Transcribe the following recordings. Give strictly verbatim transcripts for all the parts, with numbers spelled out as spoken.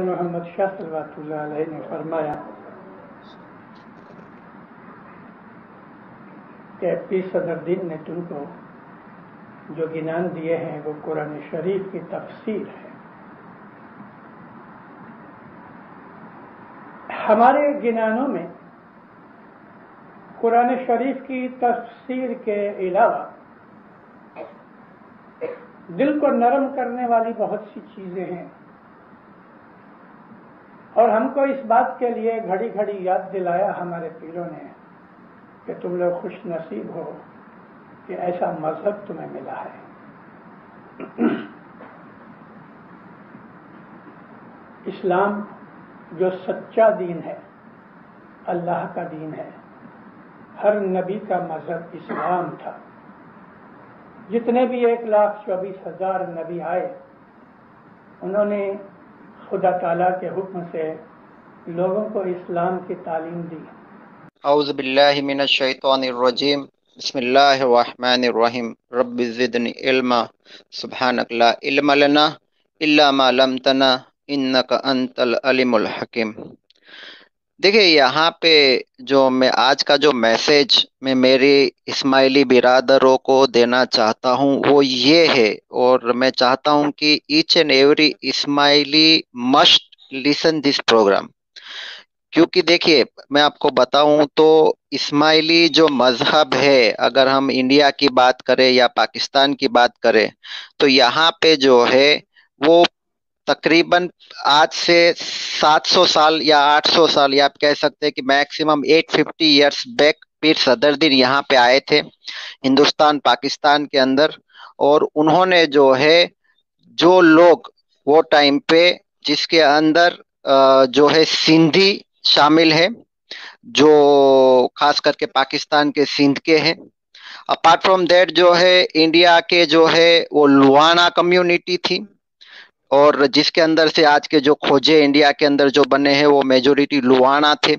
मोहम्मद शाह ने फरमाया कि पीर सदरदीन ने तुमको जो गिनान दिए हैं वो कुरान शरीफ की तफसीर है। हमारे गिनानों में कुरान शरीफ की तफसीर के अलावा दिल को नरम करने वाली बहुत सी चीजें हैं और हमको इस बात के लिए घड़ी घड़ी याद दिलाया हमारे पीरों ने कि तुम लोग खुश नसीब हो कि ऐसा मजहब तुम्हें मिला है। इस्लाम जो सच्चा दीन है, अल्लाह का दीन है। हर नबी का मजहब इस्लाम था। जितने भी एक लाख चौबीस हजार नबी आए, उन्होंने खुदा ताला के हुक्म से लोगों को इस्लाम की तालीम दी। औज़ु बिल्लाहि मिनश शैतानिर रजीम, बिस्मिल्लाहिर रहमानिर रहीम, रब्बि ज़िदनी इल्मा, सुब्हानक ला इल्मा लना इल्ला मा अल्लमतना इन्नका अंतल अलीमुल हकीम। देखिए, यहाँ पे जो मैं आज का जो मैसेज मैं मेरे इस्माइली बिरादरों को देना चाहता हूँ वो ये है, और मैं चाहता हूँ कि each and every Ismaili must listen this programme. क्योंकि देखिए, मैं आपको बताऊँ तो इस्माइली जो मजहब है, अगर हम इंडिया की बात करें या पाकिस्तान की बात करें, तो यहाँ पे जो है वो तकरीबन आज से सात सौ साल या आठ सौ साल, या आप कह सकते हैं कि मैक्सिमम आठ सौ पचास इयर्स बैक पीर सदरदीन यहाँ पे आए थे हिंदुस्तान पाकिस्तान के अंदर। और उन्होंने जो है जो लोग वो टाइम पे जिसके अंदर जो है सिंधी शामिल है, जो खास करके पाकिस्तान के सिंध के हैं। अपार्ट फ्रॉम दैट जो है इंडिया के जो है वो लुहाना कम्युनिटी थी, और जिसके अंदर से आज के जो खोजे इंडिया के अंदर जो बने हैं वो मेजोरिटी लुहाना थे।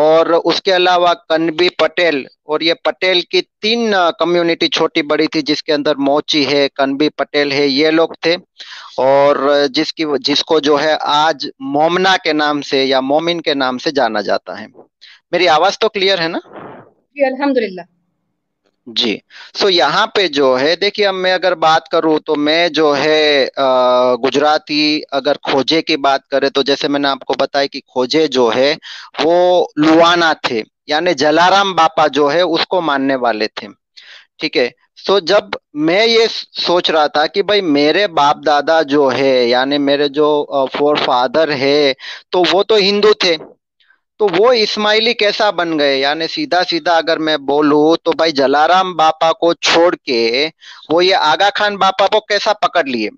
और उसके अलावा कनबी पटेल, और ये पटेल की तीन कम्युनिटी छोटी बड़ी थी जिसके अंदर मोची है, कनबी पटेल है, ये लोग थे। और जिसकी जिसको जो है आज मोमना के नाम से या मोमिन के नाम से जाना जाता है। मेरी आवाज तो क्लियर है ना जी? अल्हम्दुलिल्लाह जी। सो so, यहाँ पे जो है देखिए, अब मैं अगर बात करूँ तो मैं जो है आ, गुजराती, अगर खोजे की बात करें तो जैसे मैंने आपको बताया कि खोजे जो है वो लुहाना थे, यानी जलाराम बापा जो है उसको मानने वाले थे। ठीक है। सो so, जब मैं ये सोच रहा था कि भाई मेरे बाप दादा जो है यानी मेरे जो फोर फादर है तो वो तो हिंदू थे, तो वो इस्माइली कैसा बन गए? यानी सीधा सीधा अगर मैं बोलूँ तो भाई जलाराम बापा को छोड़ के वो ये आगा खान बापा को कैसा पकड़ लिए?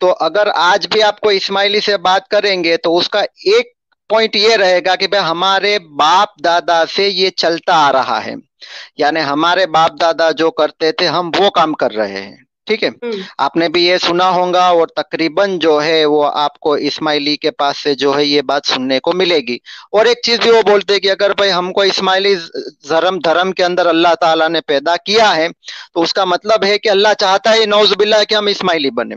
तो अगर आज भी आपको इस्माइली से बात करेंगे तो उसका एक पॉइंट ये रहेगा कि भाई हमारे बाप दादा से ये चलता आ रहा है, यानी हमारे बाप दादा जो करते थे हम वो काम कर रहे हैं। ठीक है। आपने भी ये सुना होगा, और तकरीबन जो है वो आपको इस्माइली के पास से जो है ये बात सुनने को मिलेगी। और एक चीज भी वो बोलते हैं कि अगर भाई हमको इस्माइली धर्म धर्म के अंदर अल्लाह ताला ने पैदा किया है तो उसका मतलब है कि अल्लाह चाहता है नौजुबिल्ला कि हम इस्माइली बने।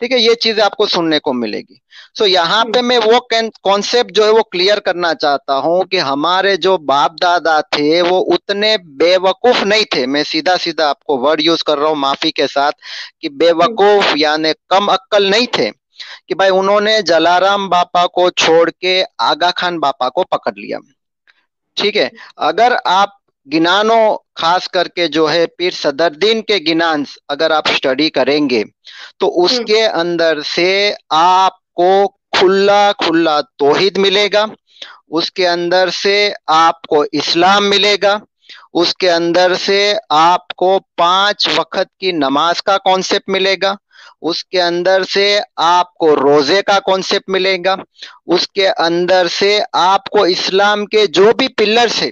ठीक है। ये चीजें आपको सुनने को मिलेगी। सो so, यहाँ पे मैं वो कॉन्सेप्ट जो है वो क्लियर करना चाहता हूँ कि हमारे जो बाप दादा थे वो उतने बेवकूफ नहीं थे। मैं सीधा सीधा आपको वर्ड यूज कर रहा हूँ माफी के साथ कि बेवकूफ यानी कम अक्ल नहीं थे कि भाई उन्होंने जलाराम बापा को छोड़ के आगा खान बापा को पकड़ लिया। ठीक है। अगर आप गिनानों खास करके जो है पीर सदरदीन के गिनान अगर आप स्टडी करेंगे तो उसके अंदर से आपको खुला खुला तौहीद मिलेगा, उसके अंदर से आपको इस्लाम मिलेगा, उसके अंदर से आपको पांच वक्त की नमाज का कॉन्सेप्ट मिलेगा, उसके अंदर से आपको रोजे का कॉन्सेप्ट मिलेगा, उसके अंदर से आपको इस्लाम के जो भी पिलर्स है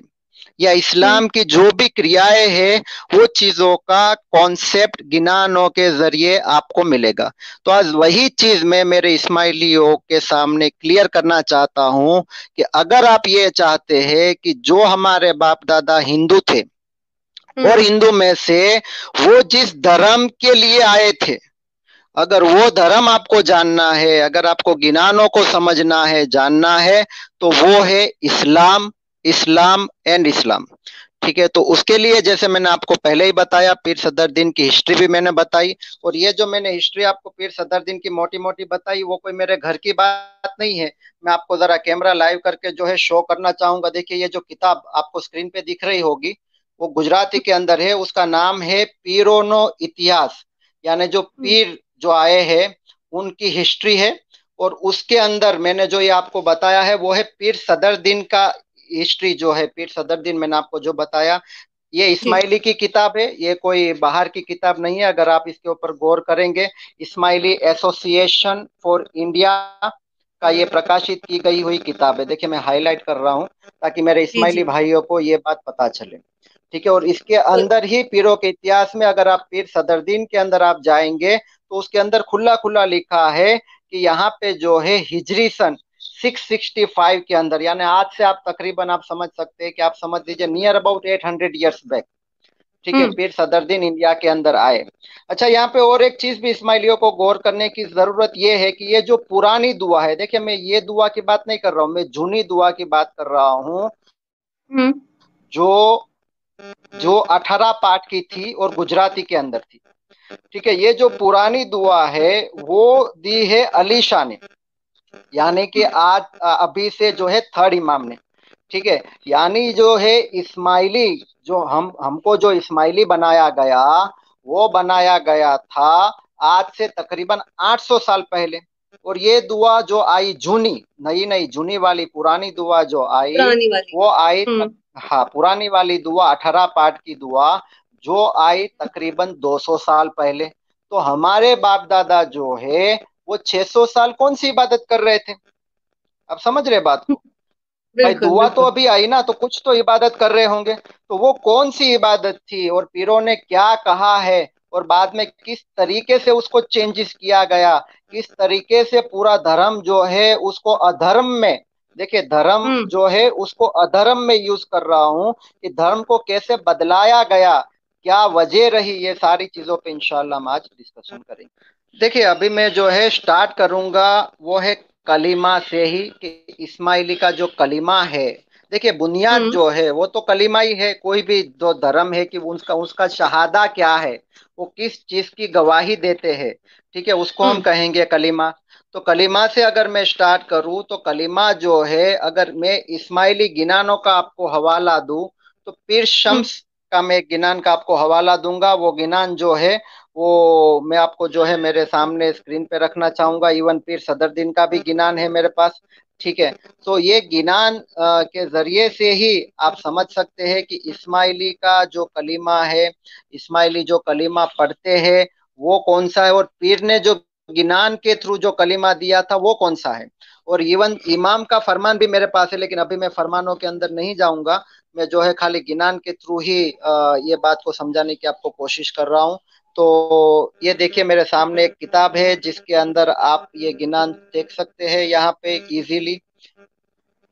या इस्लाम की जो भी क्रियाएं हैं वो चीजों का कॉन्सेप्ट गिनानों के जरिए आपको मिलेगा। तो आज वही चीज मैं मेरे इस्माइलियों के सामने क्लियर करना चाहता हूं कि अगर आप ये चाहते हैं कि जो हमारे बाप दादा हिंदू थे और हिंदू में से वो जिस धर्म के लिए आए थे अगर वो धर्म आपको जानना है, अगर आपको गिनानों को समझना है, जानना है, तो वो है इस्लाम, इस्लाम एंड इस्लाम। ठीक है, तो उसके लिए जैसे मैंने आपको पहले ही बताया, पीर सदरदीन की हिस्ट्री भी मैंने बताई, और ये जो मैंने हिस्ट्री आपको पीर सदरदीन की मोटी मोटी बताई वो कोई मेरे घर की बात नहीं है। मैं आपको जरा कैमरा लाइव करके जो है शो करना चाहूंगा। देखिए, ये जो किताब आपको स्क्रीन पे दिख रही होगी वो गुजराती के अंदर है, उसका नाम है पीरों का इतिहास, यानी जो पीर जो आए हैं उनकी हिस्ट्री है। और उसके अंदर मैंने जो ये आपको बताया है वो है पीर सदरदीन का हिस्ट्री, जो है पीर सदरदीन मैंने आपको जो बताया, ये इस्माइली की किताब है, ये कोई बाहर की किताब नहीं है। अगर आप इसके ऊपर गौर करेंगे, इस्माइली एसोसिएशन फॉर इंडिया का ये प्रकाशित की गई हुई किताब है। देखिए, मैं हाईलाइट कर रहा हूँ ताकि मेरे इस्माइली भाइयों को ये बात पता चले। ठीक है, और इसके अंदर ही पीरों के इतिहास में अगर आप पीर सदरदीन के अंदर आप जाएंगे तो उसके अंदर खुला खुला लिखा है कि यहाँ पे जो है हिजरी सन छह सौ पैंसठ के अंदर, यानी आज से आप तकरीबन आप समझ सकते हैं कि आप समझ लीजिए नियर अबाउट आठ सौ इयर्स बैक, ठीक है, पीर सदरदीन इंडिया के अंदर आए। अच्छा, यहाँ पे और एक चीज भी इस्माइलियों को गौर करने की जरूरत यह है कि ये जो पुरानी दुआ है, देखिये मैं ये दुआ की बात नहीं कर रहा हूँ, मैं जूनी दुआ की बात कर रहा हूँ जो जो अठारह पाठ की थी और गुजराती के अंदर थी। ठीक है, ये जो पुरानी दुआ है वो दी है अली शाह ने, यानी कि आज अभी से जो है थर्ड इमाम ने। ठीक है, यानी जो है इस्माइली जो हम हमको जो इस्माइली बनाया गया वो बनाया गया था आज से तकरीबन आठ सौ साल पहले, और ये दुआ जो आई जूनी, नई नई जूनी वाली पुरानी दुआ जो आई वो आई हाँ पुरानी वाली दुआ अठारह पाठ की दुआ जो आई तकरीबन दो सौ साल पहले। तो हमारे बाप दादा जो है वो छह सौ साल कौन सी इबादत कर रहे थे? अब समझ रहे बात को भाई, दुआ तो अभी आई ना, तो कुछ तो इबादत कर रहे होंगे, तो वो कौन सी इबादत थी और पीरों ने क्या कहा है और बाद में किस तरीके से उसको चेंजेस किया गया, किस तरीके से पूरा धर्म जो है उसको अधर्म में, देखिए धर्म जो है उसको अधर्म में यूज कर रहा हूँ कि धर्म को कैसे बदलाया गया, क्या वजह रही, ये सारी चीजों पे इंशाल्लाह हम आज डिस्कशन करेंगे। देखिए, अभी मैं जो है स्टार्ट करूंगा वो है कलिमा से ही, कि इस्माइली का जो कलिमा है, देखिए बुनियाद जो है वो तो कलिमा ही है। कोई भी जो धर्म है कि उसका उसका शहादा क्या है, वो किस चीज की गवाही देते हैं, ठीक है, उसको हम कहेंगे कलिमा। तो कलिमा से अगर मैं स्टार्ट करूं तो कलिमा जो है, अगर मैं इस्माइली गिनानों का आपको हवाला दूं तो पीर शम्स का मैं गिनान का आपको हवाला दूंगा। वो गिनान जो है वो मैं आपको जो है मेरे सामने स्क्रीन पे रखना चाहूंगा। इवन पीर सदरदीन का भी गिनान है मेरे पास, ठीक है। तो ये गिनान आ, के जरिए से ही आप समझ सकते हैं कि इस्माइली का जो कलिमा है, इस्माइली जो कलिमा पढ़ते हैं वो कौन सा है, और पीर ने जो गिनान के थ्रू जो कलिमा दिया था वो कौन सा है। और इवन इमाम का फरमान भी मेरे पास है, लेकिन अभी मैं फरमानों के अंदर नहीं जाऊंगा, मैं जो है खाली गिनान के थ्रू ही आ, ये बात को समझाने की आपको कोशिश कर रहा हूँ। तो ये देखिए मेरे सामने एक किताब है जिसके अंदर आप ये गिनान देख सकते हैं यहाँ पे इजीली,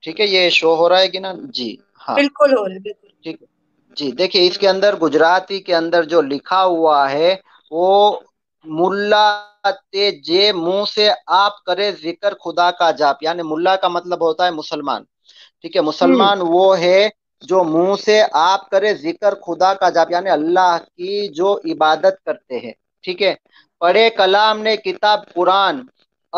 ठीक है। ये शो हो रहा है गिनान जी? हाँ बिल्कुल हो रहा है, बिल्कुल ठीक है जी। देखिए इसके अंदर गुजराती के अंदर जो लिखा हुआ है वो मुल्ला ते जे मुंह से आप करे जिक्र खुदा का जाप, यानी मुल्ला का मतलब होता है मुसलमान, ठीक है। मुसलमान वो है जो मुंह से आप करे जिक्र खुदा का जाप, यानी अल्लाह की जो इबादत करते हैं, ठीक है। पढ़े कलाम ने किताब कुरान,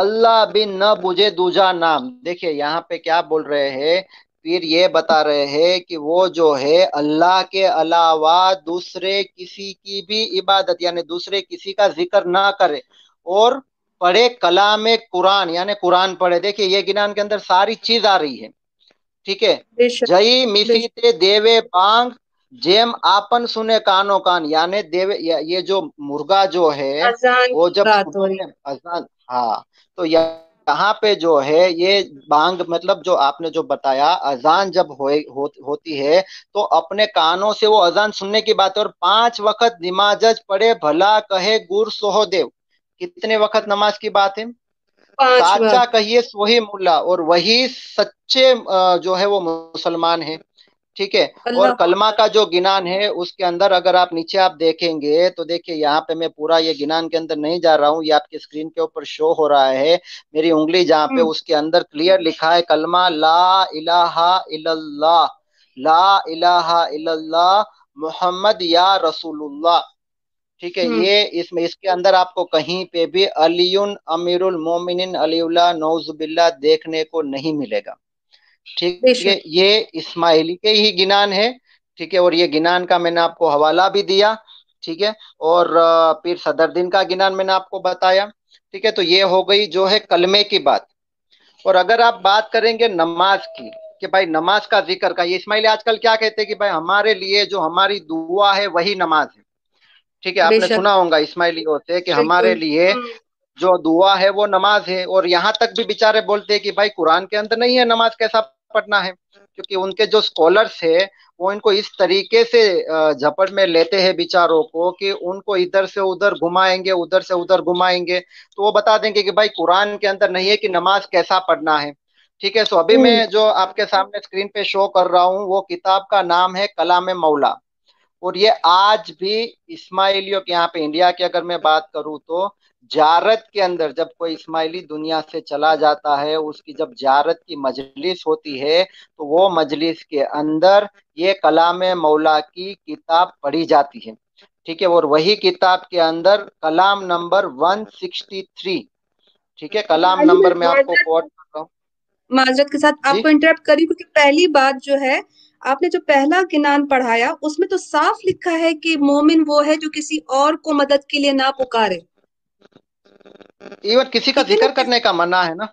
अल्लाह बिन न बुझे दूजा नाम। देखिए यहाँ पे क्या बोल रहे हैं पीर, ये बता रहे हैं कि वो जो है अल्लाह के अलावा दूसरे किसी की भी इबादत, यानी दूसरे किसी का जिक्र ना करे, और पढ़े कलामे कुरान, यानी कुरान पढ़े। देखिए ये गिनान के अंदर सारी चीज आ रही है, ठीक है। जई मिसी ते देवे बांग जेम आपन सुने कानो कान, यानी देवे ये जो मुर्गा जो है वो जब अजान, हाँ तो यहाँ पे जो है ये बांग मतलब जो आपने जो बताया अजान जब हो, हो, होती है तो अपने कानों से वो अजान सुनने की बात है। और पांच वक्त नमाज पढ़े भला कहे गुर सोहदेव, कितने वक्त नमाज की बात है? साचा कहिए सोही मुल्ला, और वही सच्चे जो है वो मुसलमान है, ठीक है। और कलमा का जो गिनान है उसके अंदर अगर आप नीचे आप देखेंगे तो देखिए यहाँ पे मैं पूरा ये गिनान के अंदर नहीं जा रहा हूँ, ये आपके स्क्रीन के ऊपर शो हो रहा है मेरी उंगली जहाँ पे, उसके अंदर क्लियर लिखा है कलमा ला इलाहा इल्लल्लाह, ला इलाहा इल्लल्लाह मोहम्मद या रसूलुल्लाह, ठीक है। ये इसमें इसके अंदर आपको कहीं पे भी अलीउन अमीरुल मोमिनिन अलीउल्ला नौजुबिल्ला देखने को नहीं मिलेगा, ठीक है। ये इस्माइली के ही गिनान है, ठीक है। और ये गिनान का मैंने आपको हवाला भी दिया, ठीक है। और पीर सदरदीन का गिनान मैंने आपको बताया, ठीक है। तो ये हो गई जो है कलमे की बात। और अगर आप बात करेंगे नमाज की कि भाई नमाज का जिक्र का, ये इस्माइली आजकल क्या कहते हैं कि भाई हमारे लिए जो हमारी दुआ है वही नमाज है, ठीक है। आपने सुना होगा इस्माइली होते कि हमारे लिए जो दुआ है वो नमाज है। और यहाँ तक भी बेचारे बोलते हैं कि भाई कुरान के अंदर नहीं है नमाज कैसा पढ़ना है, क्योंकि उनके जो स्कॉलर्स है वो इनको इस तरीके से झपट में लेते हैं बेचारों को कि उनको इधर से उधर घुमाएंगे उधर से उधर घुमाएंगे, तो वो बता देंगे कि भाई कुरान के अंदर नहीं है कि नमाज कैसा पढ़ना है, ठीक है। सो अभी मैं जो आपके सामने स्क्रीन पे शो कर रहा हूँ वो किताब का नाम है कलामे मौला, और ये आज भी इस्माइलियों के यहाँ पे इंडिया की अगर मैं बात करूँ तो जारत के अंदर जब कोई इस्माइली दुनिया से चला जाता है उसकी जब जारत की मजलिस होती है तो वो मजलिस के अंदर ये कलामे मौला की किताब पढ़ी जाती है, ठीक है। और वही किताब के अंदर कलाम नंबर वन सिक्सटी थ्री, ठीक है। कलाम नंबर में आपको कोट कर रहा हूँ, माजरत के साथ आपको इंटरप्ट करी, क्योंकि पहली बात जो है आपने जो पहला गिनान पढ़ाया उसमें तो साफ लिखा है कि मोमिन वो है जो किसी और को मदद के लिए ना पुकारे, इवन किसी का जिक्र करने का मना है ना,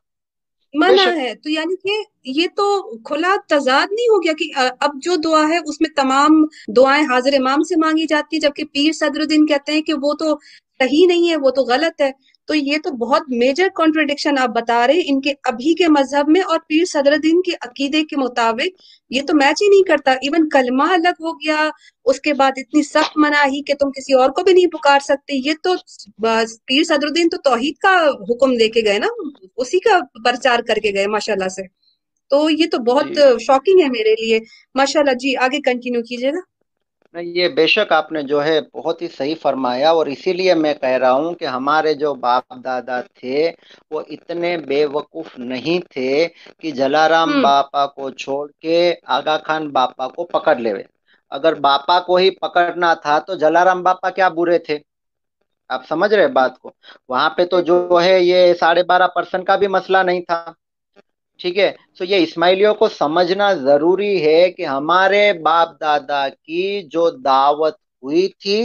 मना है। तो यानी कि ये तो खुला तजाद नहीं हो गया कि अब जो दुआ है उसमें तमाम दुआएं हाजिर इमाम से मांगी जाती है, जबकि पीर सदरुद्दीन कहते हैं कि वो तो सही नहीं है वो तो गलत है। तो ये तो बहुत मेजर कॉन्ट्रडिक्शन आप बता रहे हैं इनके अभी के मजहब में और पीर सदरुद्दीन के अकीदे के मुताबिक, ये तो मैच ही नहीं करता। इवन कलमा अलग हो गया, उसके बाद इतनी सख्त मनाही कि तुम किसी और को भी नहीं पुकार सकते, ये तो पीर सदरुद्दीन तो तौहीद का हुक्म देके गए ना, उसी का प्रचार करके गए माशाल्लाह से। तो ये तो बहुत शॉकिंग है मेरे लिए माशाल्लाह। जी आगे कंटिन्यू कीजिएगा। ये बेशक आपने जो है बहुत ही सही फरमाया, और इसीलिए मैं कह रहा हूँ कि हमारे जो बाप दादा थे वो इतने बेवकूफ नहीं थे कि जलाराम बापा को छोड़ के आगा खान बापा को पकड़ लेवे। अगर बापा को ही पकड़ना था तो जलाराम बापा क्या बुरे थे, आप समझ रहे बात को। वहां पे तो जो है ये साढ़े बारह परसेंट का भी मसला नहीं था, ठीक है। सो ये इस्माइलियों को समझना जरूरी है कि हमारे बाप दादा की जो दावत हुई थी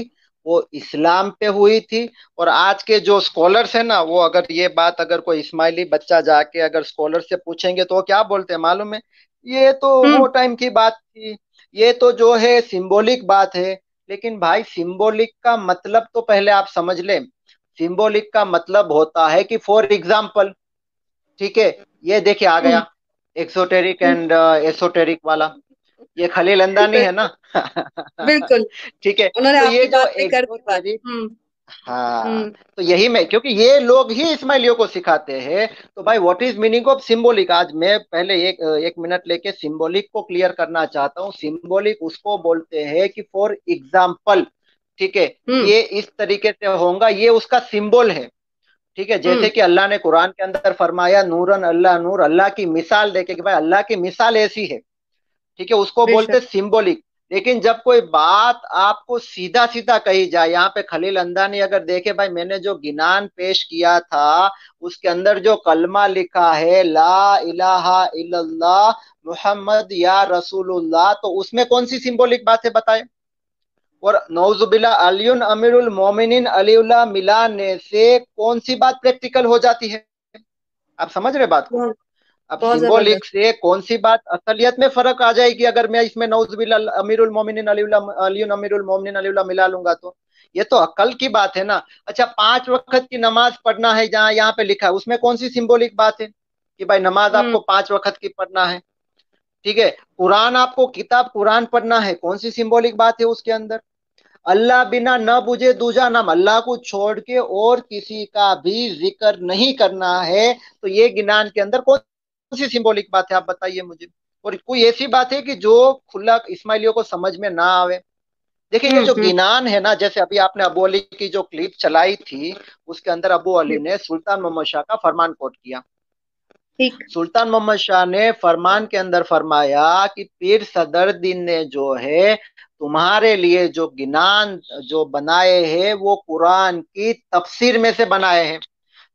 वो इस्लाम पे हुई थी। और आज के जो स्कॉलर्स है ना, वो अगर ये बात अगर कोई इस्माइली बच्चा जाके अगर स्कॉलर से पूछेंगे तो वो क्या बोलते हैं मालूम है, ये तो वो टाइम की बात थी, ये तो जो है सिंबॉलिक बात है। लेकिन भाई सिंबॉलिक का मतलब तो पहले आप समझ लें। सिंबॉलिक का मतलब होता है कि फॉर एग्जाम्पल, ठीक है, ये देखिए आ गया एक्सोटेरिक एंड एसोटेरिक वाला, ये खलील अंदानी है ना बिल्कुल, ठीक है। तो ये जो एक्सोटेरिक, हाँ, तो यही मैं, क्योंकि ये लोग ही इस्माइलियों को सिखाते हैं। तो भाई what is meaning of symbolic, आज मैं पहले एक एक मिनट लेके सिंबॉलिक को क्लियर करना चाहता हूँ। सिंबॉलिक उसको बोलते हैं कि फॉर एग्जाम्पल, ठीक है, ये इस तरीके से होगा, ये उसका सिंबल है, ठीक है। जैसे कि अल्लाह ने कुरान के अंदर फरमाया नूरन अल्लाह नूर, अल्लाह की मिसाल देके कि भाई अल्लाह की मिसाल ऐसी है, ठीक है, उसको बोलते सिंबॉलिक। लेकिन जब कोई बात आपको सीधा सीधा कही जाए, यहाँ पे खलील अंदानी अगर देखे, भाई मैंने जो गिनान पेश किया था उसके अंदर जो कलमा लिखा है ला इलाहा इल्लल्लाह मोहम्मद या रसूलुल्लाह, तो उसमें कौन सी सिंबॉलिक बात है बताए। और नौजुबिल्ला अलीउन अमीरुल मोमिनिन अलीउल्ला मिलाने से कौन सी बात प्रैक्टिकल हो जाती है, आप समझ रहे बात को। अब सिंबॉलिक से कौन सी बात असलियत में फर्क आ जाएगी, अगर मैं इसमें नौजुबिल्ला अमीरुल मोमिनिन अलीउल्ला अलीउन अमीरुल मोमिनिन अलीउल्ला मिला लूंगा तो ये तो अक्ल की बात है ना। अच्छा, पांच वक्त की नमाज पढ़ना है जहाँ यहाँ पे लिखा है, उसमें कौन सी सिंबॉलिक बात है कि भाई नमाज आपको पांच वक्त की पढ़ना है, ठीक है। कुरान आपको किताब कुरान पढ़ना है, कौन सी सिंबॉलिक बात है उसके अंदर। अल्लाह बिना न बुझे दूजा नाम, अल्लाह को छोड़ के और किसी का भी जिक्र नहीं करना है, तो ये गिनान के अंदर कौन सी सिंबॉलिक बात है आप बताइए मुझे। और कोई ऐसी बात है कि जो खुला इस्माइलियों को समझ में ना आवे। देखिए ये जो गिनान है ना, जैसे अभी आपने अबू अली की जो क्लिप चलाई थी उसके अंदर अबू अली ने सुल्तान मोहम्मद शाह का फरमान कोट किया। सुल्तान मोहम्मद शाह ने फरमान के अंदर फरमाया कि पीर सदरदीन ने जो है तुम्हारे लिए जो गिनान जो बनाए हैं वो कुरान की तफसीर में से बनाए हैं।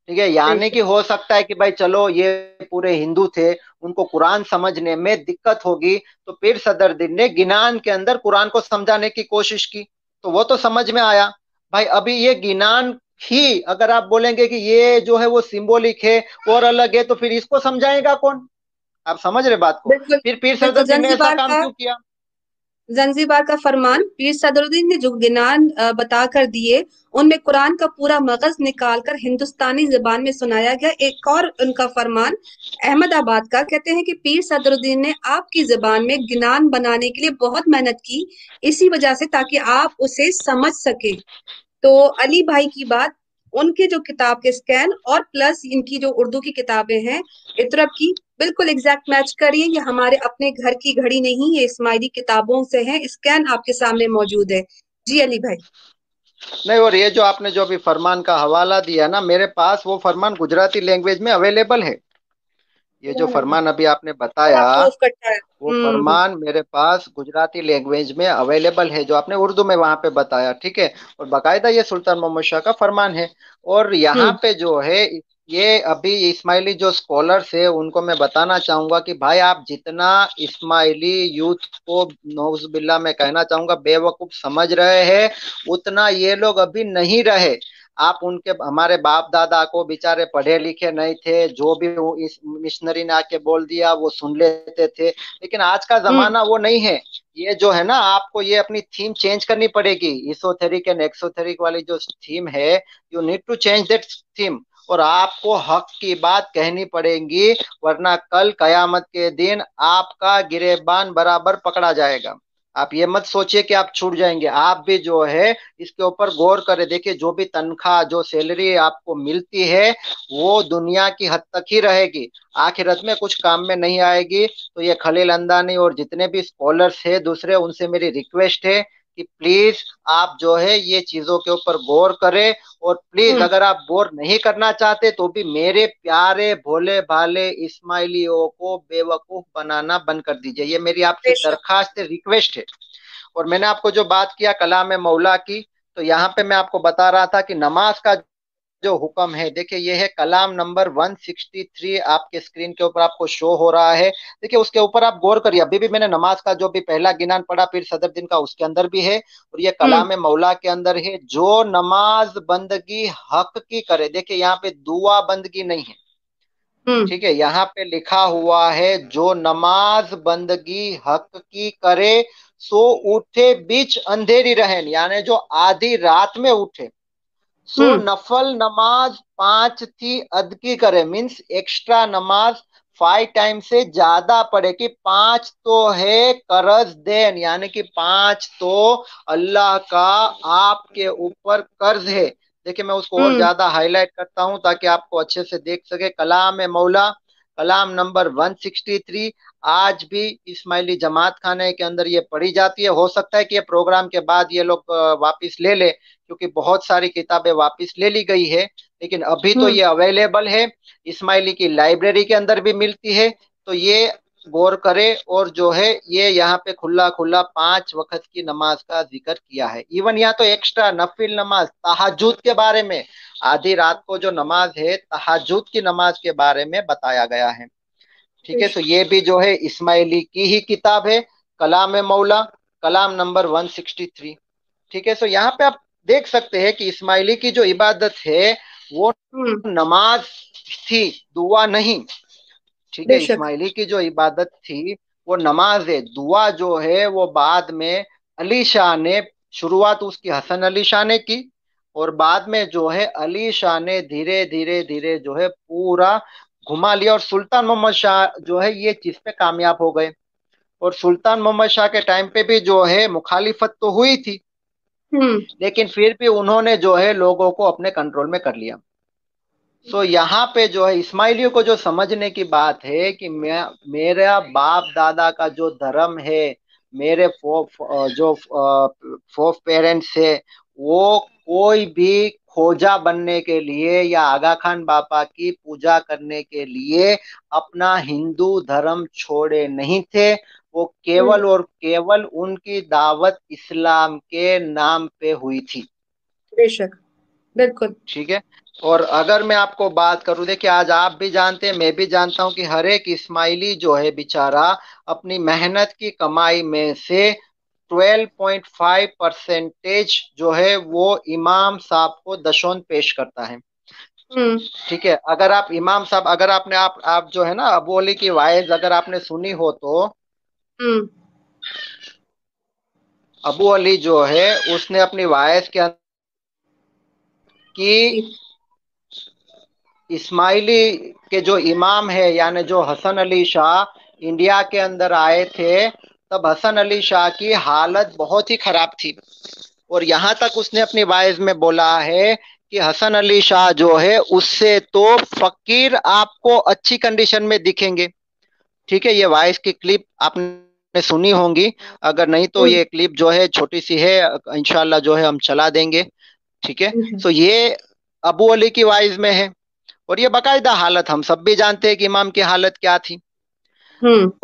ठीक है, यानी कि हो सकता है कि भाई चलो ये पूरे हिंदू थे, उनको कुरान समझने में दिक्कत होगी, तो पीर सदरदीन ने गिनान के अंदर कुरान को समझाने की कोशिश की तो वो तो समझ में आया। भाई अभी ये गिनान ही अगर आप बोलेंगे कि ये जो है वो सिंबॉलिक है और अलग है, तो फिर इसको समझाएगा कौन? आप समझ रहे बात को? फिर पीर सदरदीन ने ऐसा काम क्यों किया? जंजीबार का फरमान पीर सदरदीन ने जो गिनान बता कर दिए उनमें कुरान का पूरा मगज निकाल कर हिंदुस्तानी जबान में सुनाया गया। एक और उनका फरमान अहमदाबाद का, कहते हैं कि पीर सदरदीन ने आपकी जबान में गिनान बनाने के लिए बहुत मेहनत की इसी वजह से, ताकि आप उसे समझ सके। तो अली भाई की बात, उनके जो किताब के स्कैन और प्लस इनकी जो उर्दू की किताबें हैं इतरब की, बिल्कुल एग्जैक्ट मैच करिए। ये हमारे अपने घर की घड़ी नहीं, ये इस्माइली किताबों से है, स्कैन आपके सामने मौजूद है। जी अली भाई। नहीं, और ये जो आपने जो अभी फरमान का हवाला दिया ना, मेरे पास वो फरमान गुजराती लैंग्वेज में अवेलेबल है। ये जो फरमान अभी आपने बताया वो फरमान मेरे पास गुजराती लैंग्वेज में अवेलेबल है जो आपने उर्दू में वहां पे बताया। ठीक है, और बाकायदा ये सुल्तान मोहम्मद शाह का फरमान है। और यहाँ पे जो है ये अभी इस्माइली जो स्कॉलर्स है उनको मैं बताना चाहूंगा कि भाई आप जितना इस्माइली यूथ को नौजुबिल्ला में कहना चाहूंगा बेवकूफ समझ रहे हैं, उतना ये लोग अभी नहीं रहे। आप उनके हमारे बाप दादा को बेचारे पढ़े लिखे नहीं थे, जो भी इस मिशनरी ने आके बोल दिया वो सुन लेते थे, लेकिन आज का जमाना वो नहीं है। ये जो है ना, आपको ये अपनी थीम चेंज करनी पड़ेगी। इसोथेरिक एंड एक्सोथेरिक वाली जो थीम है, you need to change that theme. और आपको हक की बात कहनी पड़ेगी, वरना कल कयामत के दिन आपका गिरेबान बराबर पकड़ा जाएगा। आप ये मत सोचिए कि आप छूट जाएंगे, आप भी जो है इसके ऊपर गौर करें। देखिए जो भी तनख्वाह जो सैलरी आपको मिलती है वो दुनिया की हद तक ही रहेगी, आखिरत में कुछ काम में नहीं आएगी। तो ये खलील अंदानी और जितने भी स्कॉलर्स है दूसरे, उनसे मेरी रिक्वेस्ट है कि प्लीज आप जो है ये चीजों के ऊपर गौर करें। और प्लीज अगर आप गौर नहीं करना चाहते तो भी मेरे प्यारे भोले भाले इस्माइलियों को बेवकूफ बनाना बंद कर दीजिए। ये मेरी आपसे दरखास्त रिक्वेस्ट है। और मैंने आपको जो बात किया कलामे मौला की, तो यहाँ पे मैं आपको बता रहा था कि नमाज का जो हुक्म है, देखिए ये है कलाम नंबर एक सौ तिरसठ आपके स्क्रीन के ऊपर आपको शो हो रहा है। देखिए उसके ऊपर आप गौर करिए। अभी भी मैंने नमाज का जो भी पहला गिनान पढ़ा पीर सदरदीन का, उसके अंदर भी है और ये कलाम मौला के अंदर है। जो नमाज बंदगी हक की करे, देखिए यहाँ पे दुआ बंदगी नहीं है। ठीक है, यहाँ पे लिखा हुआ है जो नमाज बंदगी हक की करे सो उठे बीच अंधेरी रहन, यानी जो आधी रात में उठे। सो so, नफल नमाज पांच थी अदकी करे, मीन्स एक्स्ट्रा नमाज फाइव टाइम से ज्यादा पढ़े कि पांच तो है कर्ज देन, यानी कि पांच तो अल्लाह का आपके ऊपर कर्ज है। देखिए मैं उसको और ज्यादा हाईलाइट करता हूं ताकि आपको अच्छे से देख सके। कलाम है मौला कलाम नंबर एक सौ तिरसठ आज भी इस्माइली जमात खाने के अंदर ये पढ़ी जाती है। हो सकता है कि ये प्रोग्राम के बाद ये लोग वापस ले ले, क्योंकि बहुत सारी किताबें वापस ले ली गई है, लेकिन अभी तो ये अवेलेबल है। इस्माइली की लाइब्रेरी के अंदर भी मिलती है, तो ये गौर करे। और जो है ये यहाँ पे खुला खुला पांच वक्त की नमाज का जिक्र किया है। इवन यहाँ तो एक्स्ट्रा नफिल नमाज तहज्जुद के बारे में, आधी रात को जो नमाज है तहज्जुद की नमाज के बारे में बताया गया है। ठीक है, तो ये भी जो है इस्माइली की ही किताब है कलाम मौला कलाम नंबर एक सौ तिरसठ। ठीक है, तो यहाँ पे आप देख सकते हैं कि इस्माइली की जो इबादत है वो नमाज थी, दुआ नहीं। ठीक है, इस्माइली की जो इबादत थी वो नमाज है, दुआ जो है वो बाद में अली शाह ने, शुरुआत उसकी हसन अली शाह ने की और बाद में जो है अली शाह ने धीरे धीरे धीरे जो है पूरा घुमा लिया। और सुल्तान मोहम्मद शाह जो है ये चीज पे कामयाब हो गए। और सुल्तान मोहम्मद शाह के टाइम पे भी जो है मुखालिफत तो हुई थी, लेकिन फिर भी उन्होंने जो है लोगों को अपने कंट्रोल में कर लिया। सो so, यहाँ पे जो है इस्माइलियों को जो समझने की बात है कि मैं मेरा बाप दादा का जो धर्म है, मेरे फो, फो, जो फो पेरेंट्स है, वो कोई भी खोजा बनने के लिए या आगा खान बापा की पूजा करने के लिए अपना हिंदू धर्म छोड़े नहीं थे। वो केवल और केवल उनकी दावत इस्लाम के नाम पे हुई थी। बेशक, बिल्कुल ठीक है। और अगर मैं आपको बात करूं, देखिए आज आप भी जानते हैं, मैं भी जानता हूं कि हर एक इस्माइली जो है बेचारा अपनी मेहनत की कमाई में से बारह पॉइंट पाँच परसेंटेज जो है वो इमाम साहब को दशोन पेश करता है। ठीक है, अगर आप इमाम साहब, अगर आपने आप आप जो है ना अबोली की वाइज अगर आपने सुनी हो तो अबू अली जो है उसने अपनी वाइज के कि इस्माइली के जो इमाम है यानी जो हसन अली शाह इंडिया के अंदर आए थे, तब हसन अली शाह की हालत बहुत ही खराब थी। और यहाँ तक उसने अपनी वाइज में बोला है कि हसन अली शाह जो है उससे तो फकीर आपको अच्छी कंडीशन में दिखेंगे। ठीक है, ये वाइज की क्लिप आपने सुनी होंगी, अगर नहीं तो ये क्लिप जो है छोटी सी है, इंशाल्लाह जो है हम चला देंगे। ठीक है, तो ये अबू अली की वाइज में है और ये बाकायदा हालत हम सब भी जानते हैं कि इमाम की हालत क्या थी।